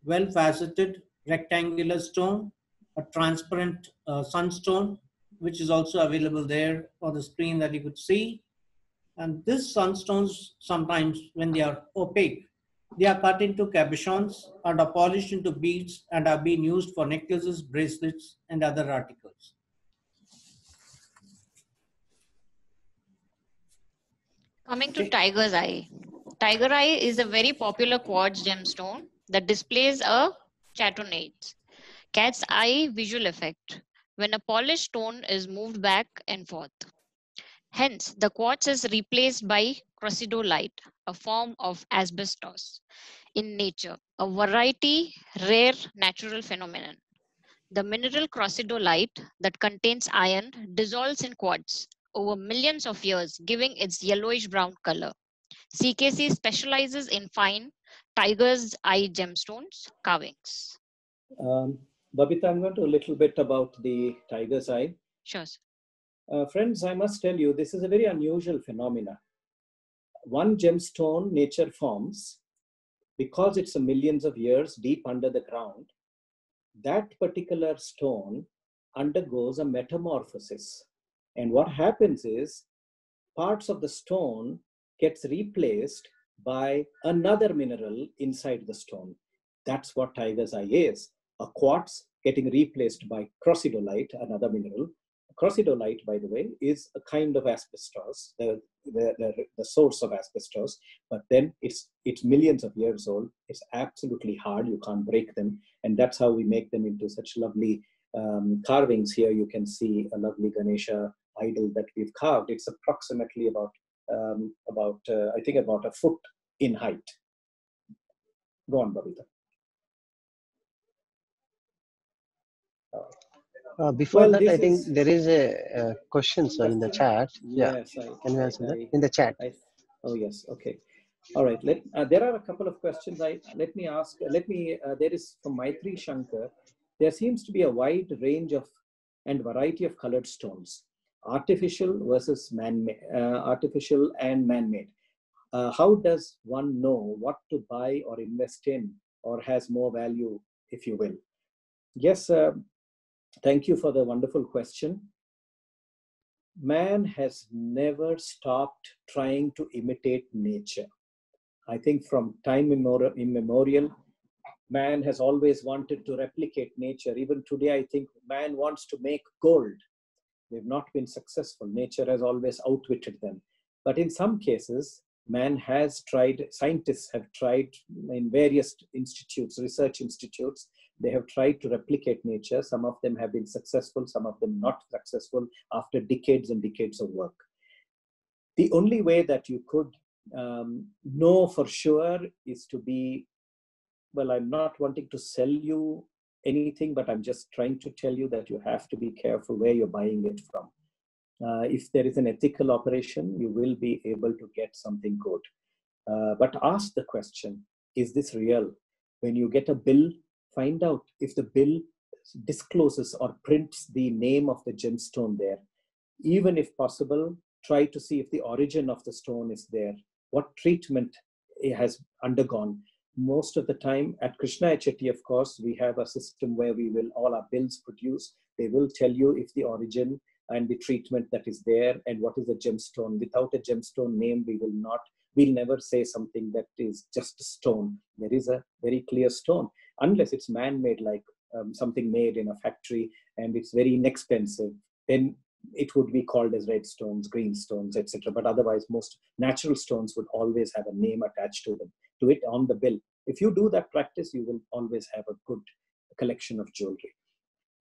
well-faceted rectangular stone, a transparent uh, sunstone, which is also available there on the screen that you could see. And these sunstones, sometimes when they are opaque, they are cut into cabochons and are polished into beads and are being used for necklaces, bracelets, and other articles. Coming to tiger's eye. Tiger eye is a very popular quartz gemstone that displays a catonate, cat's eye visual effect, when a polished stone is moved back and forth. Hence, the quartz is replaced by chalcedolite, a form of asbestos, in nature, a variety rare natural phenomenon. The mineral chalcedolite that contains iron dissolves in quartz over millions of years, giving its yellowish brown color. C K C specializes in fine tiger's eye gemstones carvings. Um, Babita, I'm going to a little bit about the tiger's eye. Sure. Uh, friends, I must tell you, this is a very unusual phenomena. One gemstone nature forms because it's a millions of years deep under the ground. That particular stone undergoes a metamorphosis, and what happens is parts of the stone gets replaced by another mineral inside the stone. That's what tiger's eye is, a quartz getting replaced by chalcedolite, another mineral. Chalcedolite, by the way, is a kind of asbestos, the, the, the, the source of asbestos, but then it's, it's millions of years old. It's absolutely hard. You can't break them. And that's how we make them into such lovely um, carvings. Here you can see a lovely Ganesha idol that we've carved. It's approximately about, um, about uh, I think, about a foot in height. Go on, Babita. Uh, before well, that, I think is... there is a, a question, sir, in the chat. Yes, yeah, I, can you answer I, that in the chat? I, oh yes, okay. All right. Let, uh, there are a couple of questions. I let me ask. Let me. Uh, there is from Maitri Shankar. there seems to be a wide range of and variety of colored stones, artificial versus man-made, uh, artificial and man-made. Uh, how does one know what to buy or invest in, or has more value, if you will? Yes, uh, thank you for the wonderful question. Man has never stopped trying to imitate nature. I think from time immemorial, man has always wanted to replicate nature. Even today, I think man wants to make gold. They've not been successful. Nature has always outwitted them. But in some cases, man has tried, scientists have tried in various institutes, research institutes, they have tried to replicate nature. Some of them have been successful, some of them not successful after decades and decades of work. The only way that you could um, know for sure is to be, well, I'm not wanting to sell you anything, but I'm just trying to tell you that you have to be careful where you're buying it from. Uh, if there is an ethical operation, you will be able to get something good. Uh, but ask the question, is this real? When you get a bill, find out if the bill discloses or prints the name of the gemstone there. Even if possible, try to see if the origin of the stone is there, what treatment it has undergone. Most of the time at Krishniah Chetty, of course, we have a system where we will, all our bills produced, they will tell you if the origin and the treatment that is there and what is a gemstone. Without a gemstone name, we will not, we'll never say something that is just a stone. There is a very clear stone, unless it's man-made, like um, something made in a factory and it's very inexpensive, then it would be called as red stones, green stones, et cetera. But otherwise, most natural stones would always have a name attached to them, to it on the bill. If you do that practice, you will always have a good collection of jewelry.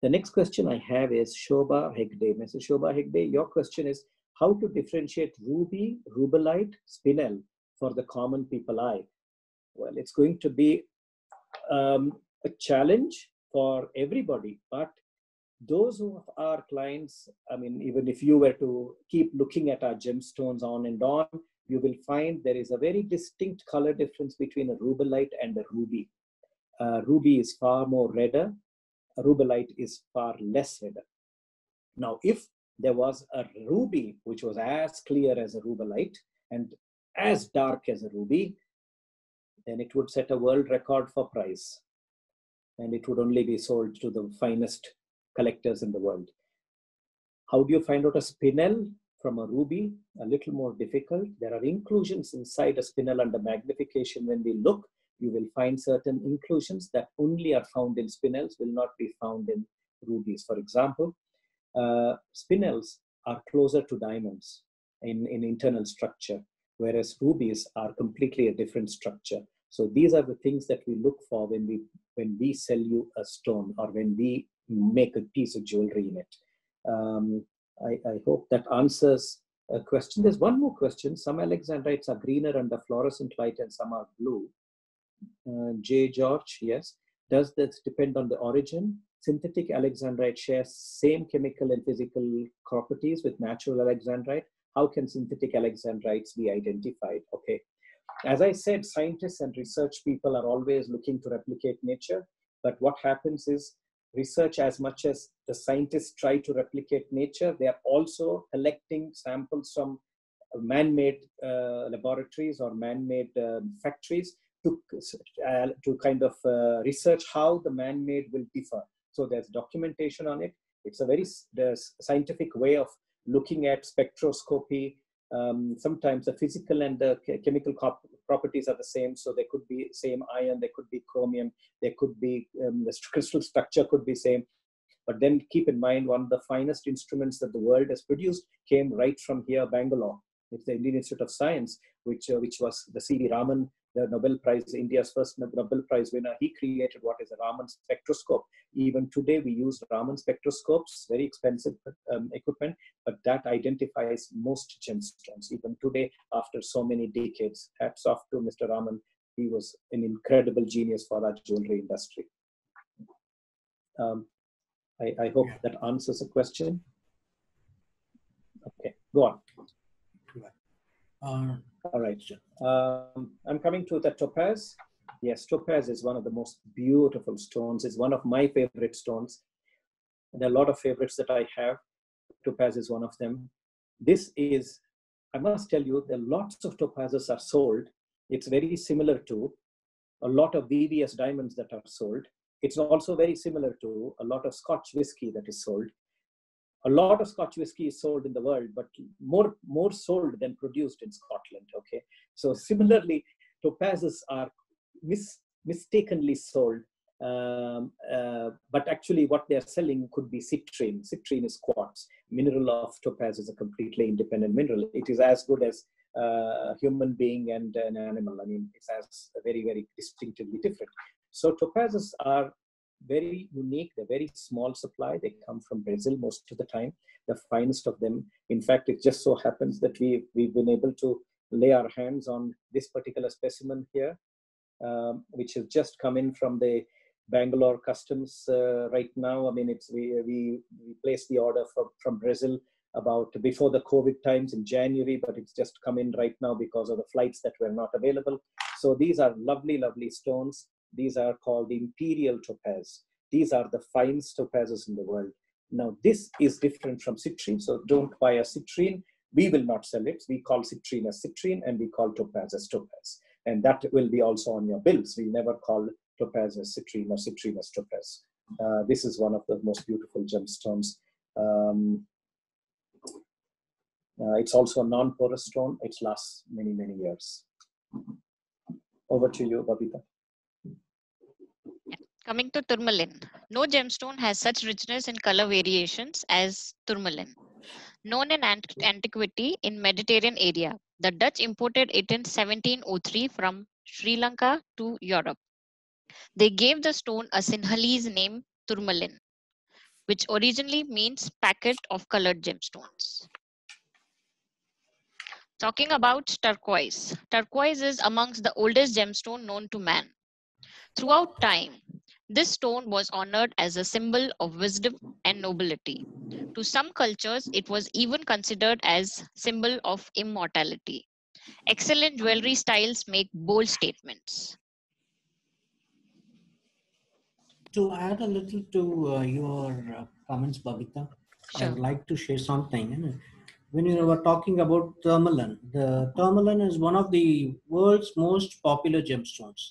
The next question I have is Shobha Hegde. Missus Shobha Hegde, your question is, how to differentiate ruby, rubellite, spinel for the common people eye? Well, it's going to be um, a challenge for everybody, but those of our clients, I mean, even if you were to keep looking at our gemstones on and on, you will find there is a very distinct color difference between a rubellite and a ruby. Uh, ruby is far more redder, a rubellite is far less redder. Now, if there was a ruby which was as clear as a rubellite and as dark as a ruby, then it would set a world record for price, and it would only be sold to the finest collectors in the world. How do you find out a spinel from a ruby? A little more difficult. There are inclusions inside a spinel under magnification. When we look, you will find certain inclusions that only are found in spinels, will not be found in rubies. For example, uh, spinels are closer to diamonds in, in internal structure, whereas rubies are completely a different structure. So these are the things that we look for when we, when we sell you a stone or when we make a piece of jewelry in it. Um, I, I hope that answers a question. There's one more question. Some Alexandrites are greener under fluorescent light and some are blue. Uh, J. George, yes. Does this depend on the origin? Synthetic Alexandrite shares same chemical and physical properties with natural Alexandrite. How can synthetic Alexandrites be identified? Okay. As I said, scientists and research people are always looking to replicate nature. But what happens is, research, as much as the scientists try to replicate nature, they are also collecting samples from man-made uh, laboratories or man-made um, factories to, uh, to kind of uh, research how the man-made will differ. So there's documentation on it. It's a very scientific way of looking at spectroscopy. Um, sometimes the physical and the chemical properties are the same, so there could be same iron, there could be chromium, there could be um, the crystal structure could be same. But then keep in mind, one of the finest instruments that the world has produced came right from here, Bangalore. It's the Indian Institute of Science, which uh, which was the C V Raman, the Nobel Prize, India's first Nobel Prize winner. He created what is a Raman spectroscope. Even today, we use Raman spectroscopes, very expensive um, equipment, but that identifies most gemstones. Even today, after so many decades, hats off to Mister Raman. He was an incredible genius for our jewelry industry. Um, I, I hope yeah. that answers the question. Okay, go on. Uh, All right. Um, I'm coming to the topaz. Yes, topaz is one of the most beautiful stones. It's one of my favorite stones. And there are a lot of favorites that I have. Topaz is one of them. This is, I must tell you, that lots of topazes are sold. It's very similar to a lot of V V S diamonds that are sold. It's also very similar to a lot of Scotch whiskey that is sold. A lot of Scotch whiskey is sold in the world, but more, more sold than produced in Scotland, okay? So similarly, topazes are mis mistakenly sold, um, uh, but actually what they're selling could be citrine. Citrine is quartz. Mineral of topaz is a completely independent mineral. It is as good as uh, a human being and an animal. I mean, it's as very, very distinctively different. So topazes are very unique. They're very small supply. They come from Brazil most of the time, the finest of them. In fact, it just so happens that we, we've been able to lay our hands on this particular specimen here, um, which has just come in from the Bangalore Customs uh, right now. I mean, it's, we, we, we placed the order from, from Brazil about before the COVID times in January, but it's just come in right now because of the flights that were not available. So these are lovely, lovely stones. These are called the imperial topaz. These are the finest topazes in the world. Now, this is different from citrine, so don't buy a citrine. We will not sell it. We call citrine as citrine, and we call topaz as topaz. And that will be also on your bills. We never call topaz as citrine or citrine as topaz. Uh, this is one of the most beautiful gemstones. Um, uh, it's also a non-porous stone. It lasts many, many years. Over to you, Babita. Coming to tourmaline, no gemstone has such richness in color variations as tourmaline. Known in antiquity in Mediterranean area, the Dutch imported it in seventeen oh three from Sri Lanka to Europe. They gave the stone a Sinhalese name, tourmaline, which originally means packet of colored gemstones. Talking about turquoise, turquoise is amongst the oldest gemstone known to man. Throughout time, this stone was honored as a symbol of wisdom and nobility. To some cultures, it was even considered as symbol of immortality. Excellent jewelry styles make bold statements. To add a little to uh, your uh, comments, Babita, sure. I would like to share something. When you were talking about tourmaline, the tourmaline is one of the world's most popular gemstones.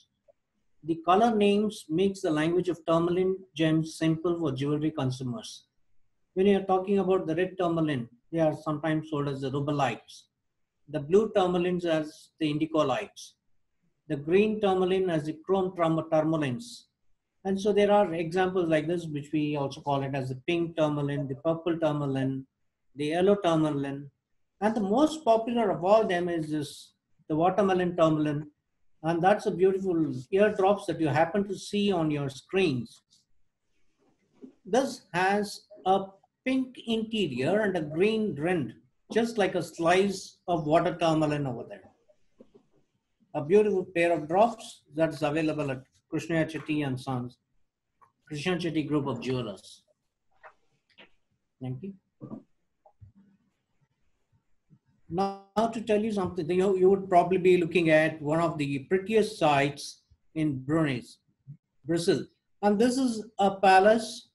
The color names makes the language of tourmaline gems simple for jewelry consumers. When you are talking about the red tourmaline, they are sometimes sold as the rubellites. The blue tourmalines as the indicolites. The green tourmaline as the chrome tourmalines. And so there are examples like this, which we also call it as the pink tourmaline, the purple tourmaline, the yellow tourmaline. And the most popular of all them is this, the watermelon tourmaline. And that's a beautiful eardrops that you happen to see on your screens. This has a pink interior and a green rind, just like a slice of water tourmaline over there. A beautiful pair of drops that's available at Krishniah Chetty and Sons, Krishniah Chetty Group of Jewelers. Thank you. Now to tell you something, you, you would probably be looking at one of the prettiest sites in Brunei, Brazil. And this is a palace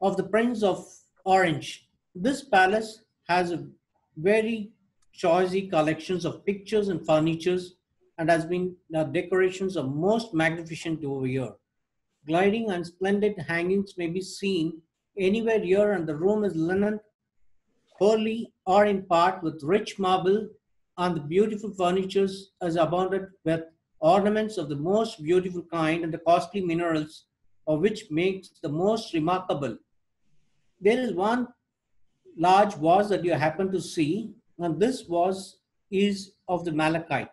of the Prince of Orange. This palace has a very choicy collections of pictures and furnitures, and has been the decorations are most magnificent over here. Gliding and splendid hangings may be seen anywhere here, and the room is linen, wholly or in part with rich marble, and the beautiful furniture is abounded with ornaments of the most beautiful kind and the costly minerals, of which makes the most remarkable. There is one large vase that you happen to see, and this vase is of the malachite.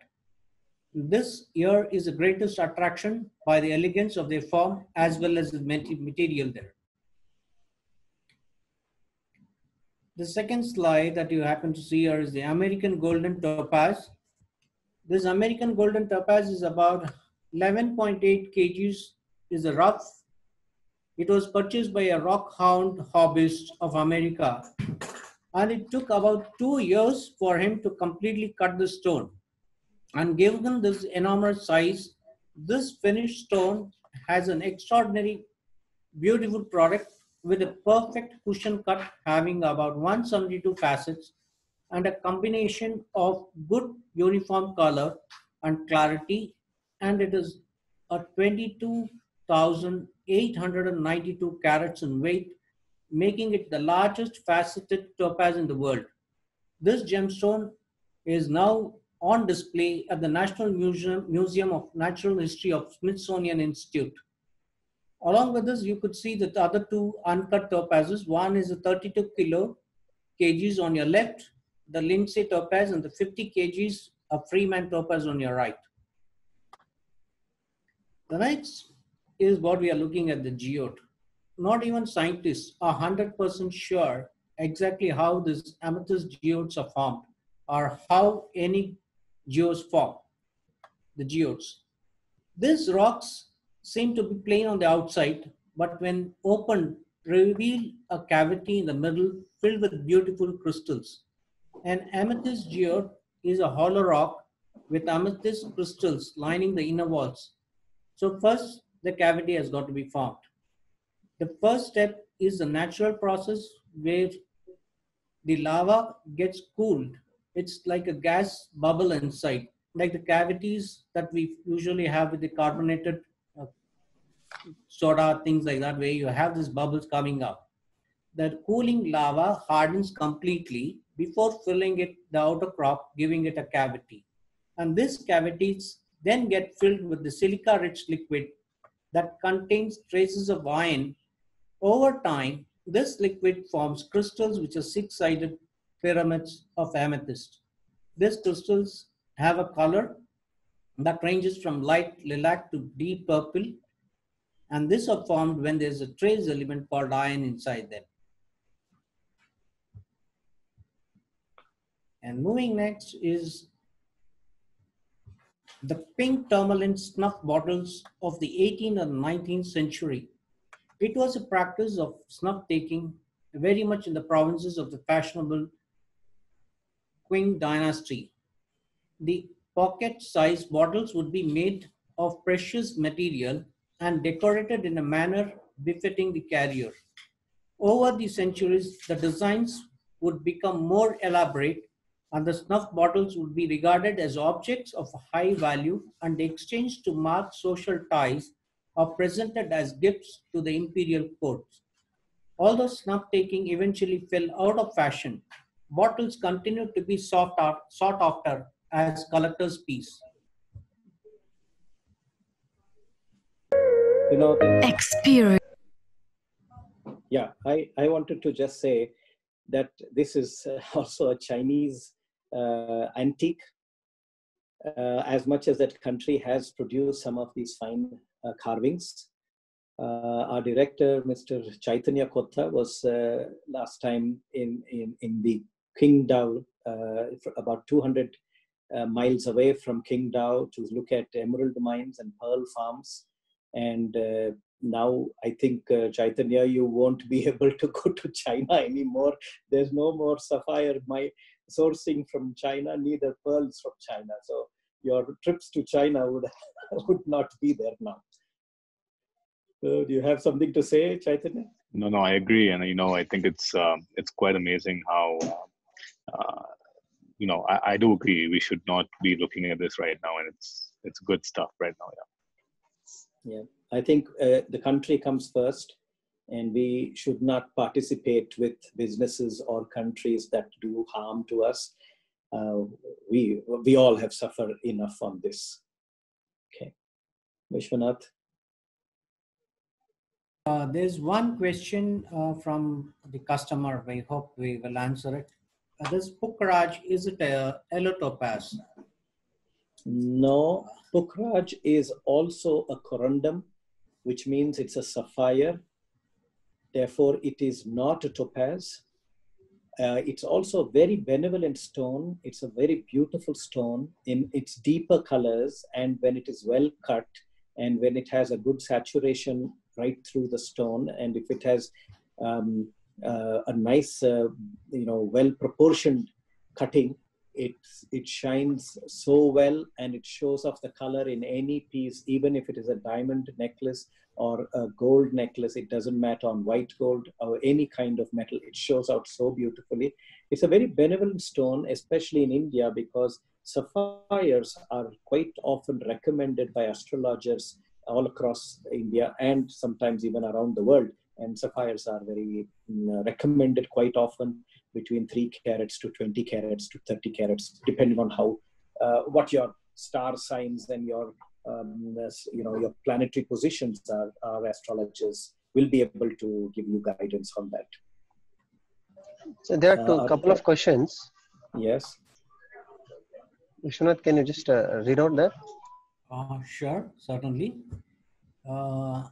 This here is the greatest attraction by the elegance of their form as well as the material there. The second slide that you happen to see here is the American golden topaz. This American golden topaz is about eleven point eight kilograms, is a rough. It was purchased by a rock hound hobbyist of America, and it took about two years for him to completely cut the stone and give them this enormous size this finished stone has an extraordinary, beautiful product with a perfect cushion cut having about one hundred seventy-two facets and a combination of good uniform color and clarity, and it is a twenty-two thousand eight hundred ninety-two carats in weight, making it the largest faceted topaz in the world. This gemstone is now on display at the National Museum, Museum of Natural History of Smithsonian Institute. Along with this, you could see the other two uncut topazes. One is a thirty-two kilo kgs on your left, the Lindsay topaz, and the fifty kgs of Freeman topaz on your right. The next is what we are looking at, the geode. Not even scientists are one hundred percent sure exactly how these amethyst geodes are formed or how any geodes form, the geodes. These rocks seem to be plain on the outside, but when opened, reveal a cavity in the middle filled with beautiful crystals. An amethyst geode is a hollow rock with amethyst crystals lining the inner walls. So first, the cavity has got to be formed. The first step is the natural process where the lava gets cooled. It's like a gas bubble inside, like the cavities that we usually have with the carbonated soda, things like that, where you have these bubbles coming up. The cooling lava hardens completely before filling it, the outer crop, giving it a cavity. And these cavities then get filled with the silica-rich liquid that contains traces of iron. Over time, this liquid forms crystals which are six-sided pyramids of amethyst. These crystals have a color that ranges from light lilac to deep purple, and these are formed when there's a trace element called iron inside them. And moving next is the pink tourmaline snuff bottles of the eighteenth and nineteenth century. It was a practice of snuff taking very much in the provinces of the fashionable Qing dynasty. The pocket-sized bottles would be made of precious material and decorated in a manner befitting the carrier. Over the centuries, the designs would become more elaborate, and the snuff bottles would be regarded as objects of high value and exchanged to mark social ties or presented as gifts to the imperial courts. Although snuff taking eventually fell out of fashion, bottles continued to be sought after as collector's piece. You know, experience. Yeah, I, I wanted to just say that this is also a Chinese Uh, antique, uh, as much as that country has produced some of these fine uh, carvings. Uh, our director, Mister Chaitanya Kotha, was uh, last time in, in, in the Qingdao, uh, about two hundred uh, miles away from Qingdao, to look at emerald mines and pearl farms. And uh, now I think, uh, Chaitanya, you won't be able to go to China anymore. There's no more sapphire mine sourcing from China, neither pearls from China. So your trips to China would, would not be there now. So do you have something to say, Chaitanya? No, no, I agree. And, you know, I think it's, um, it's quite amazing how, uh, you know, I, I do agree we should not be looking at this right now. And it's, it's good stuff right now. Yeah, yeah. I think uh, the country comes first, and we should not participate with businesses or countries that do harm to us. Uh, we, we all have suffered enough on this. Okay. Vishwanath? Uh, there's one question uh, from the customer. I hope we will answer it. Uh, this Pukraj, is it a yellow topaz? No, Pukraj is also a corundum, which means it's a sapphire. Therefore, it is not a topaz. Uh, it's also a very benevolent stone. It's a very beautiful stone in its deeper colors, and when it is well cut, and when it has a good saturation right through the stone, and if it has um, uh, a nice, uh, you know, well-proportioned cutting, it it shines so well, and it shows off the color in any piece, even if it is a diamond necklace or a gold necklace. It doesn't matter, on white gold or any kind of metal, it shows out so beautifully. It's a very benevolent stone, especially in India, because sapphires are quite often recommended by astrologers all across India and sometimes even around the world. And sapphires are very uh, recommended quite often, between three carats to twenty carats to thirty carats, depending on how, uh, what your star signs and your, um, you know, your planetary positions are. Our astrologers will be able to give you guidance on that. So there are two, uh, couple of questions. Yes. Vishwanath, can you just uh, read out that? Uh, sure, certainly. Uh,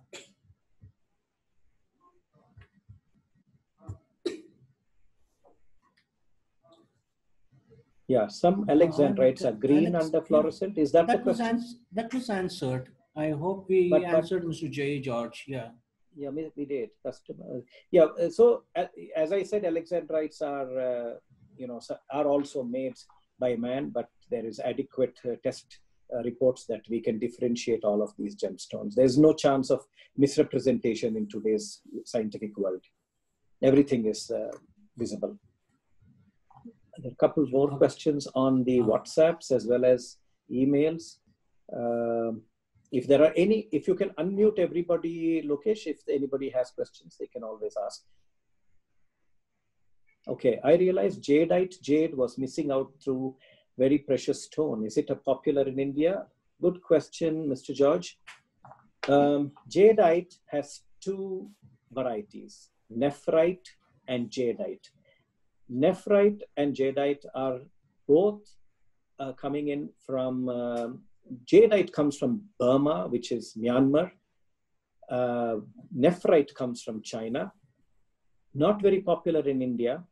Yeah, some Alexandrites are green Alex, under fluorescent. Is that, that the question? Was that was answered. I hope we but, but, answered Mister J. George. Yeah. Yeah, we, we did. Customer. Yeah. So as I said, Alexandrites are, uh, you know, are also made by man, but there is adequate uh, test uh, reports that we can differentiate all of these gemstones. There's no chance of misrepresentation in today's scientific world. Everything is uh, visible. A couple more questions on the WhatsApps as well as emails. Um, if there are any, if you can unmute everybody, Lokesh, if anybody has questions, they can always ask. Okay, I realized jadeite, jade was missing out through very precious stone. Is it a popular in India? Good question, Mister George. Um, jadeite has two varieties, nephrite and jadeite. Nephrite and jadeite are both uh, coming in from, uh, jadeite comes from Burma, which is Myanmar. Uh, nephrite comes from China. Not very popular in India,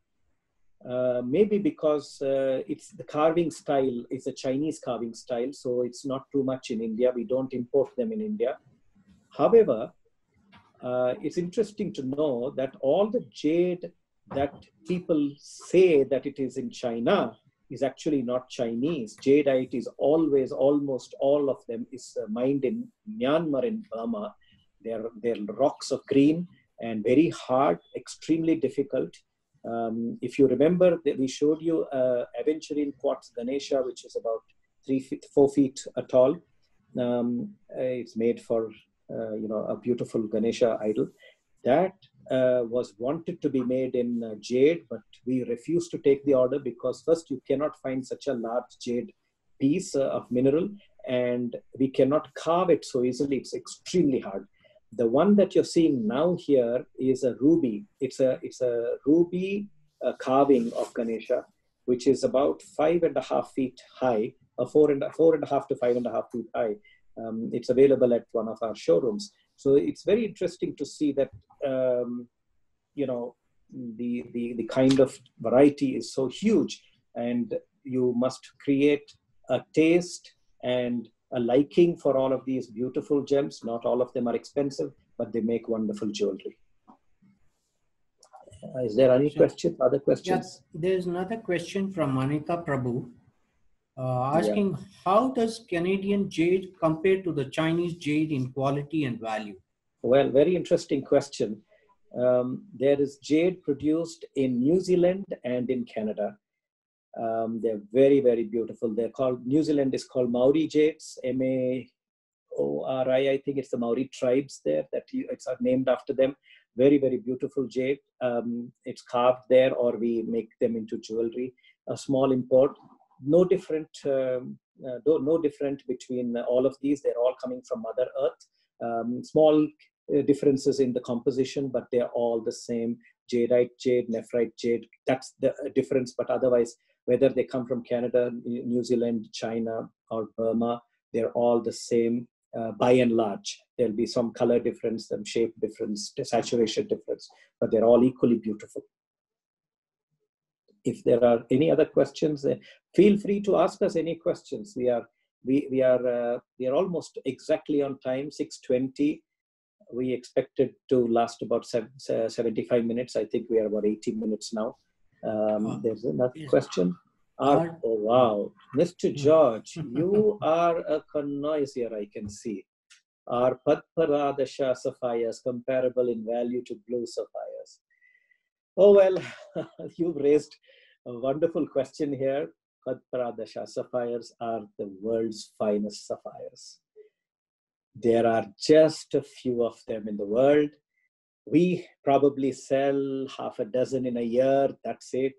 uh, maybe because uh, it's the carving style, it's a Chinese carving style, so it's not too much in India. We don't import them in India. However, uh, it's interesting to know that all the jade that people say that it is in China is actually not Chinese. Jadeite is always, almost all of them is mined in Myanmar and Burma. They're, they're rocks of green and very hard, extremely difficult. Um, if you remember, that we showed you uh, aventurine quartz Ganesha, which is about three feet, four feet tall. Um, it's made for uh, you know, a beautiful Ganesha idol. That uh, was wanted to be made in uh, jade, but we refused to take the order because first, you cannot find such a large jade piece uh, of mineral, and we cannot carve it so easily. It's extremely hard. The one that you're seeing now here is a ruby. It's a, it's a ruby uh, carving of Ganesha, which is about five and a half feet high, uh, four, and, four and a half to five and a half feet high. Um, it's available at one of our showrooms. So it's very interesting to see that, um, you know, the, the, the kind of variety is so huge, and you must create a taste and a liking for all of these beautiful gems. Not all of them are expensive, but they make wonderful jewelry. Uh, is there any questions, other questions? Yeah, there's another question from Manika Prabhu uh, asking, yeah. How does Canadian jade compare to the Chinese jade in quality and value? Well, very interesting question. Um, there is jade produced in New Zealand and in Canada. Um, they're very, very beautiful. They're called, New Zealand is called Maori jades, M A O R I, I think it's the Maori tribes there that you, it's named after them. Very, very beautiful jade. Um, it's carved there, or we make them into jewelry. A small import, no different, um, uh, no, no different between all of these. They're all coming from Mother Earth. Um, small uh, differences in the composition, but they're all the same. Jadeite jade, nephrite jade, that's the difference, but otherwise, whether they come from Canada, New Zealand, China, or Burma, they're all the same uh, by and large. There'll be some color difference, some shape difference, saturation difference, but they're all equally beautiful. If there are any other questions, feel free to ask us any questions. We are, we, we are, uh, we are almost exactly on time, six twenty. We expected to last about seventy-five minutes. I think we are about eighty minutes now. Um, there's another question. Art. Oh, wow. Mister George, you are a connoisseur, I can see. Are Padparadscha sapphires comparable in value to blue sapphires? Oh, well, you've raised a wonderful question here. Padparadscha sapphires are the world's finest sapphires. There are just a few of them in the world. We probably sell half a dozen in a year, that's it.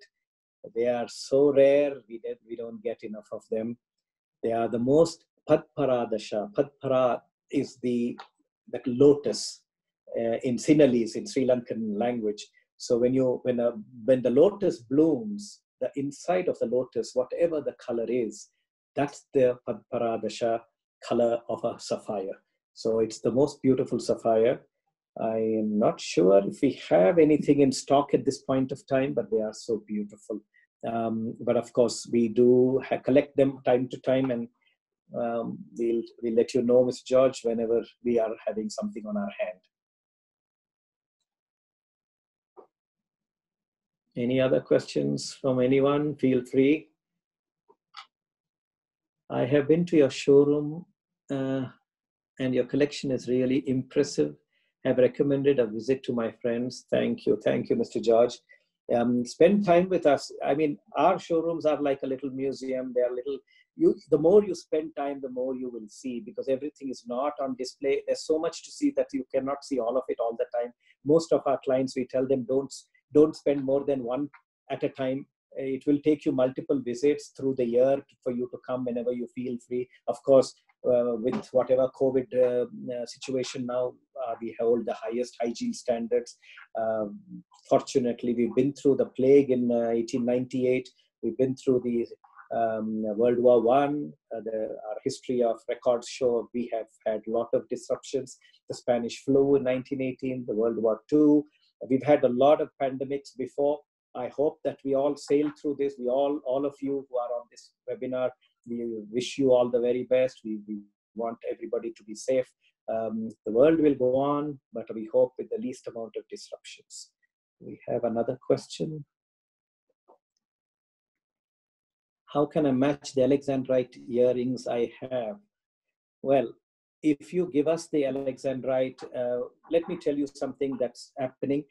They are so rare, we, we don't get enough of them. They are the most Padparadscha. Padpara is the, the lotus uh, in Sinhalese, in Sri Lankan language. So when, you, when, a, when the lotus blooms, the inside of the lotus, whatever the color is, that's the Padparadscha color of a sapphire. So it's the most beautiful sapphire. I am not sure if we have anything in stock at this point of time, but they are so beautiful. Um, but of course, we do collect them time to time, and um, we'll, we'll let you know, Mister George, whenever we are having something on our hand. Any other questions from anyone? Feel free. I have been to your showroom uh, and your collection is really impressive. I've recommended a visit to my friends. Thank you. Thank you, Mister George. Um, spend time with us. I mean, our showrooms are like a little museum. They're little, you, the more you spend time, the more you will see, because everything is not on display. There's so much to see that you cannot see all of it all the time. Most of our clients, we tell them, don't, don't spend more than one at a time. It will take you multiple visits through the year for you to come whenever you feel free. Of course, uh, with whatever COVID uh, uh, situation now, uh, we hold the highest hygiene standards. Um, fortunately, we've been through the plague in uh, eighteen ninety-eight. We've been through the um, World War One. Uh, the, our history of records show we have had a lot of disruptions. The Spanish flu in nineteen eighteen, the World War Two. We've had a lot of pandemics before. I hope that we all sail through this. We all, all of you who are on this webinar, we wish you all the very best. We, we want everybody to be safe. Um, the world will go on, but we hope with the least amount of disruptions. We have another question. How can I match the Alexandrite earrings I have? Well, if you give us the Alexandrite, uh, let me tell you something that's happening.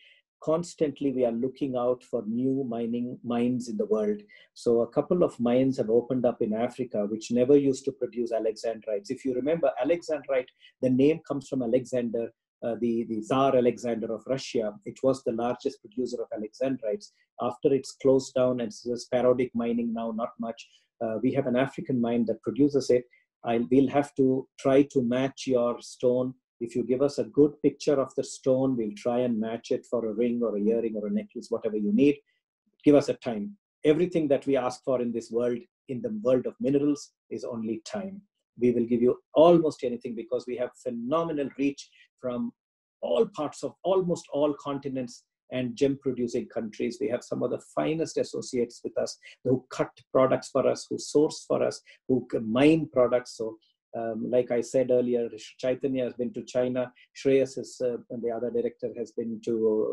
Constantly, we are looking out for new mining mines in the world. So a couple of mines have opened up in Africa, which never used to produce Alexandrites. If you remember, Alexandrite, the name comes from Alexander, uh, the, the Tsar Alexander of Russia. It was the largest producer of Alexandrites. After it's closed down and there's parodic mining now, not much. Uh, we have an African mine that produces it. I'll, we'll have to try to match your stone. If you give us a good picture of the stone, we'll try and match it for a ring or a earring or a necklace, whatever you need. Give us a time. Everything that we ask for in this world, in the world of minerals, is only time. We will give you almost anything because we have phenomenal reach from all parts of almost all continents and gem-producing countries. We have some of the finest associates with us who cut products for us, who source for us, who mine products. So, Um, like I said earlier, Chaitanya has been to China, Shreyas is, uh, and the other director has been to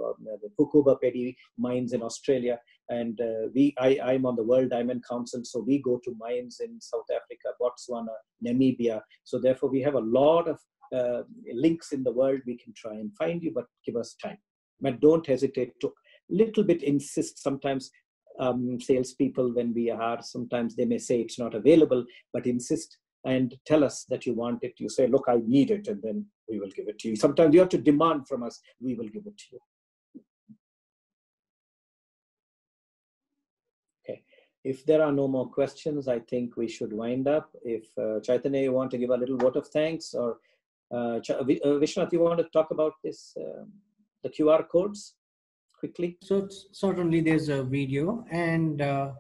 uh, the Kukuba Pedi mines in Australia, and uh, we, I, I'm on the World Diamond Council, so we go to mines in South Africa, Botswana, Namibia. So therefore, we have a lot of uh, links in the world. We can try and find you, but give us time. But don't hesitate to little bit insist sometimes. Um, salespeople, when we are, sometimes they may say it's not available, but insist and tell us that you want it. You say, look, I need it, and then we will give it to you. Sometimes you have to demand from us, we will give it to you. Okay, if there are no more questions, I think we should wind up. If uh, Chaitanya, you want to give a little vote of thanks, or uh, Ch uh, Vishwanath, you want to talk about this, um, the Q R codes quickly? So certainly there's a video, and uh...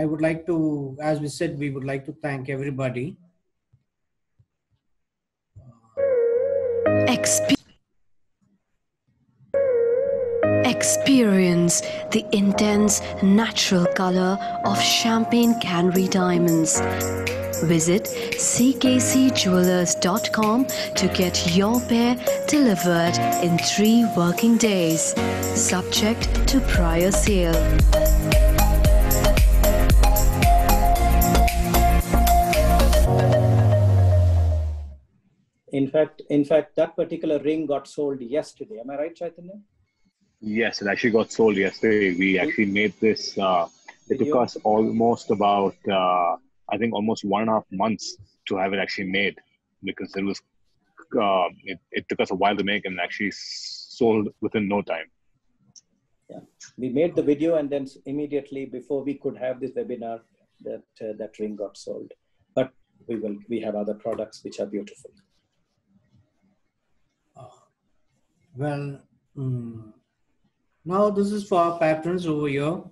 I would like to, as we said, we would like to thank everybody. Exper- Experience the intense natural color of champagne canary diamonds. Visit C K C jewelers dot com to get your pair delivered in three working days, subject to prior sale. fact, in fact, that particular ring got sold yesterday. Am I right, Chaitanya? Yes, it actually got sold yesterday. We actually made this. Uh, it took us almost about, uh, I think, almost one and a half months to have it actually made, because it was, uh, it, it took us a while to make and actually sold within no time. Yeah, we made the video, and then immediately before we could have this webinar, that uh, that ring got sold. But we will, we have other products which are beautiful. Well, um, now this is for our patrons over here.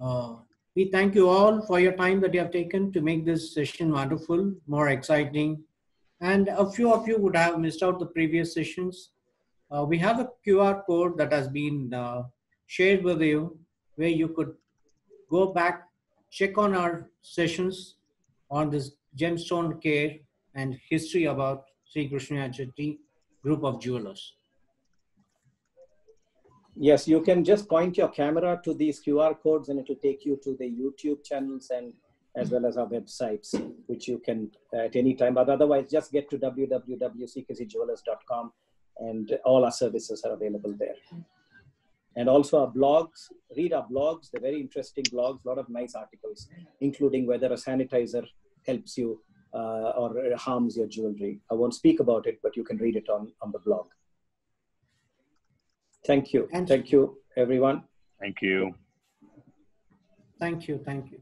Uh, we thank you all for your time that you have taken to make this session wonderful, more exciting. And a few of you would have missed out the previous sessions. Uh, we have a Q R code that has been uh, shared with you, where you could go back, check on our sessions on this gemstone care and history about Sri Krishniah Chetty group of jewelers. Yes, you can just point your camera to these Q R codes and it will take you to the YouTube channels and as well as our websites, which you can at any time, but otherwise just get to w w w dot c k c jewelers dot com and all our services are available there. And also our blogs, read our blogs, they're very interesting blogs, a lot of nice articles, including whether a sanitizer helps you uh, or harms your jewelry. I won't speak about it, but you can read it on, on the blog. Thank you. And thank you, everyone. Thank you. Thank you. Thank you.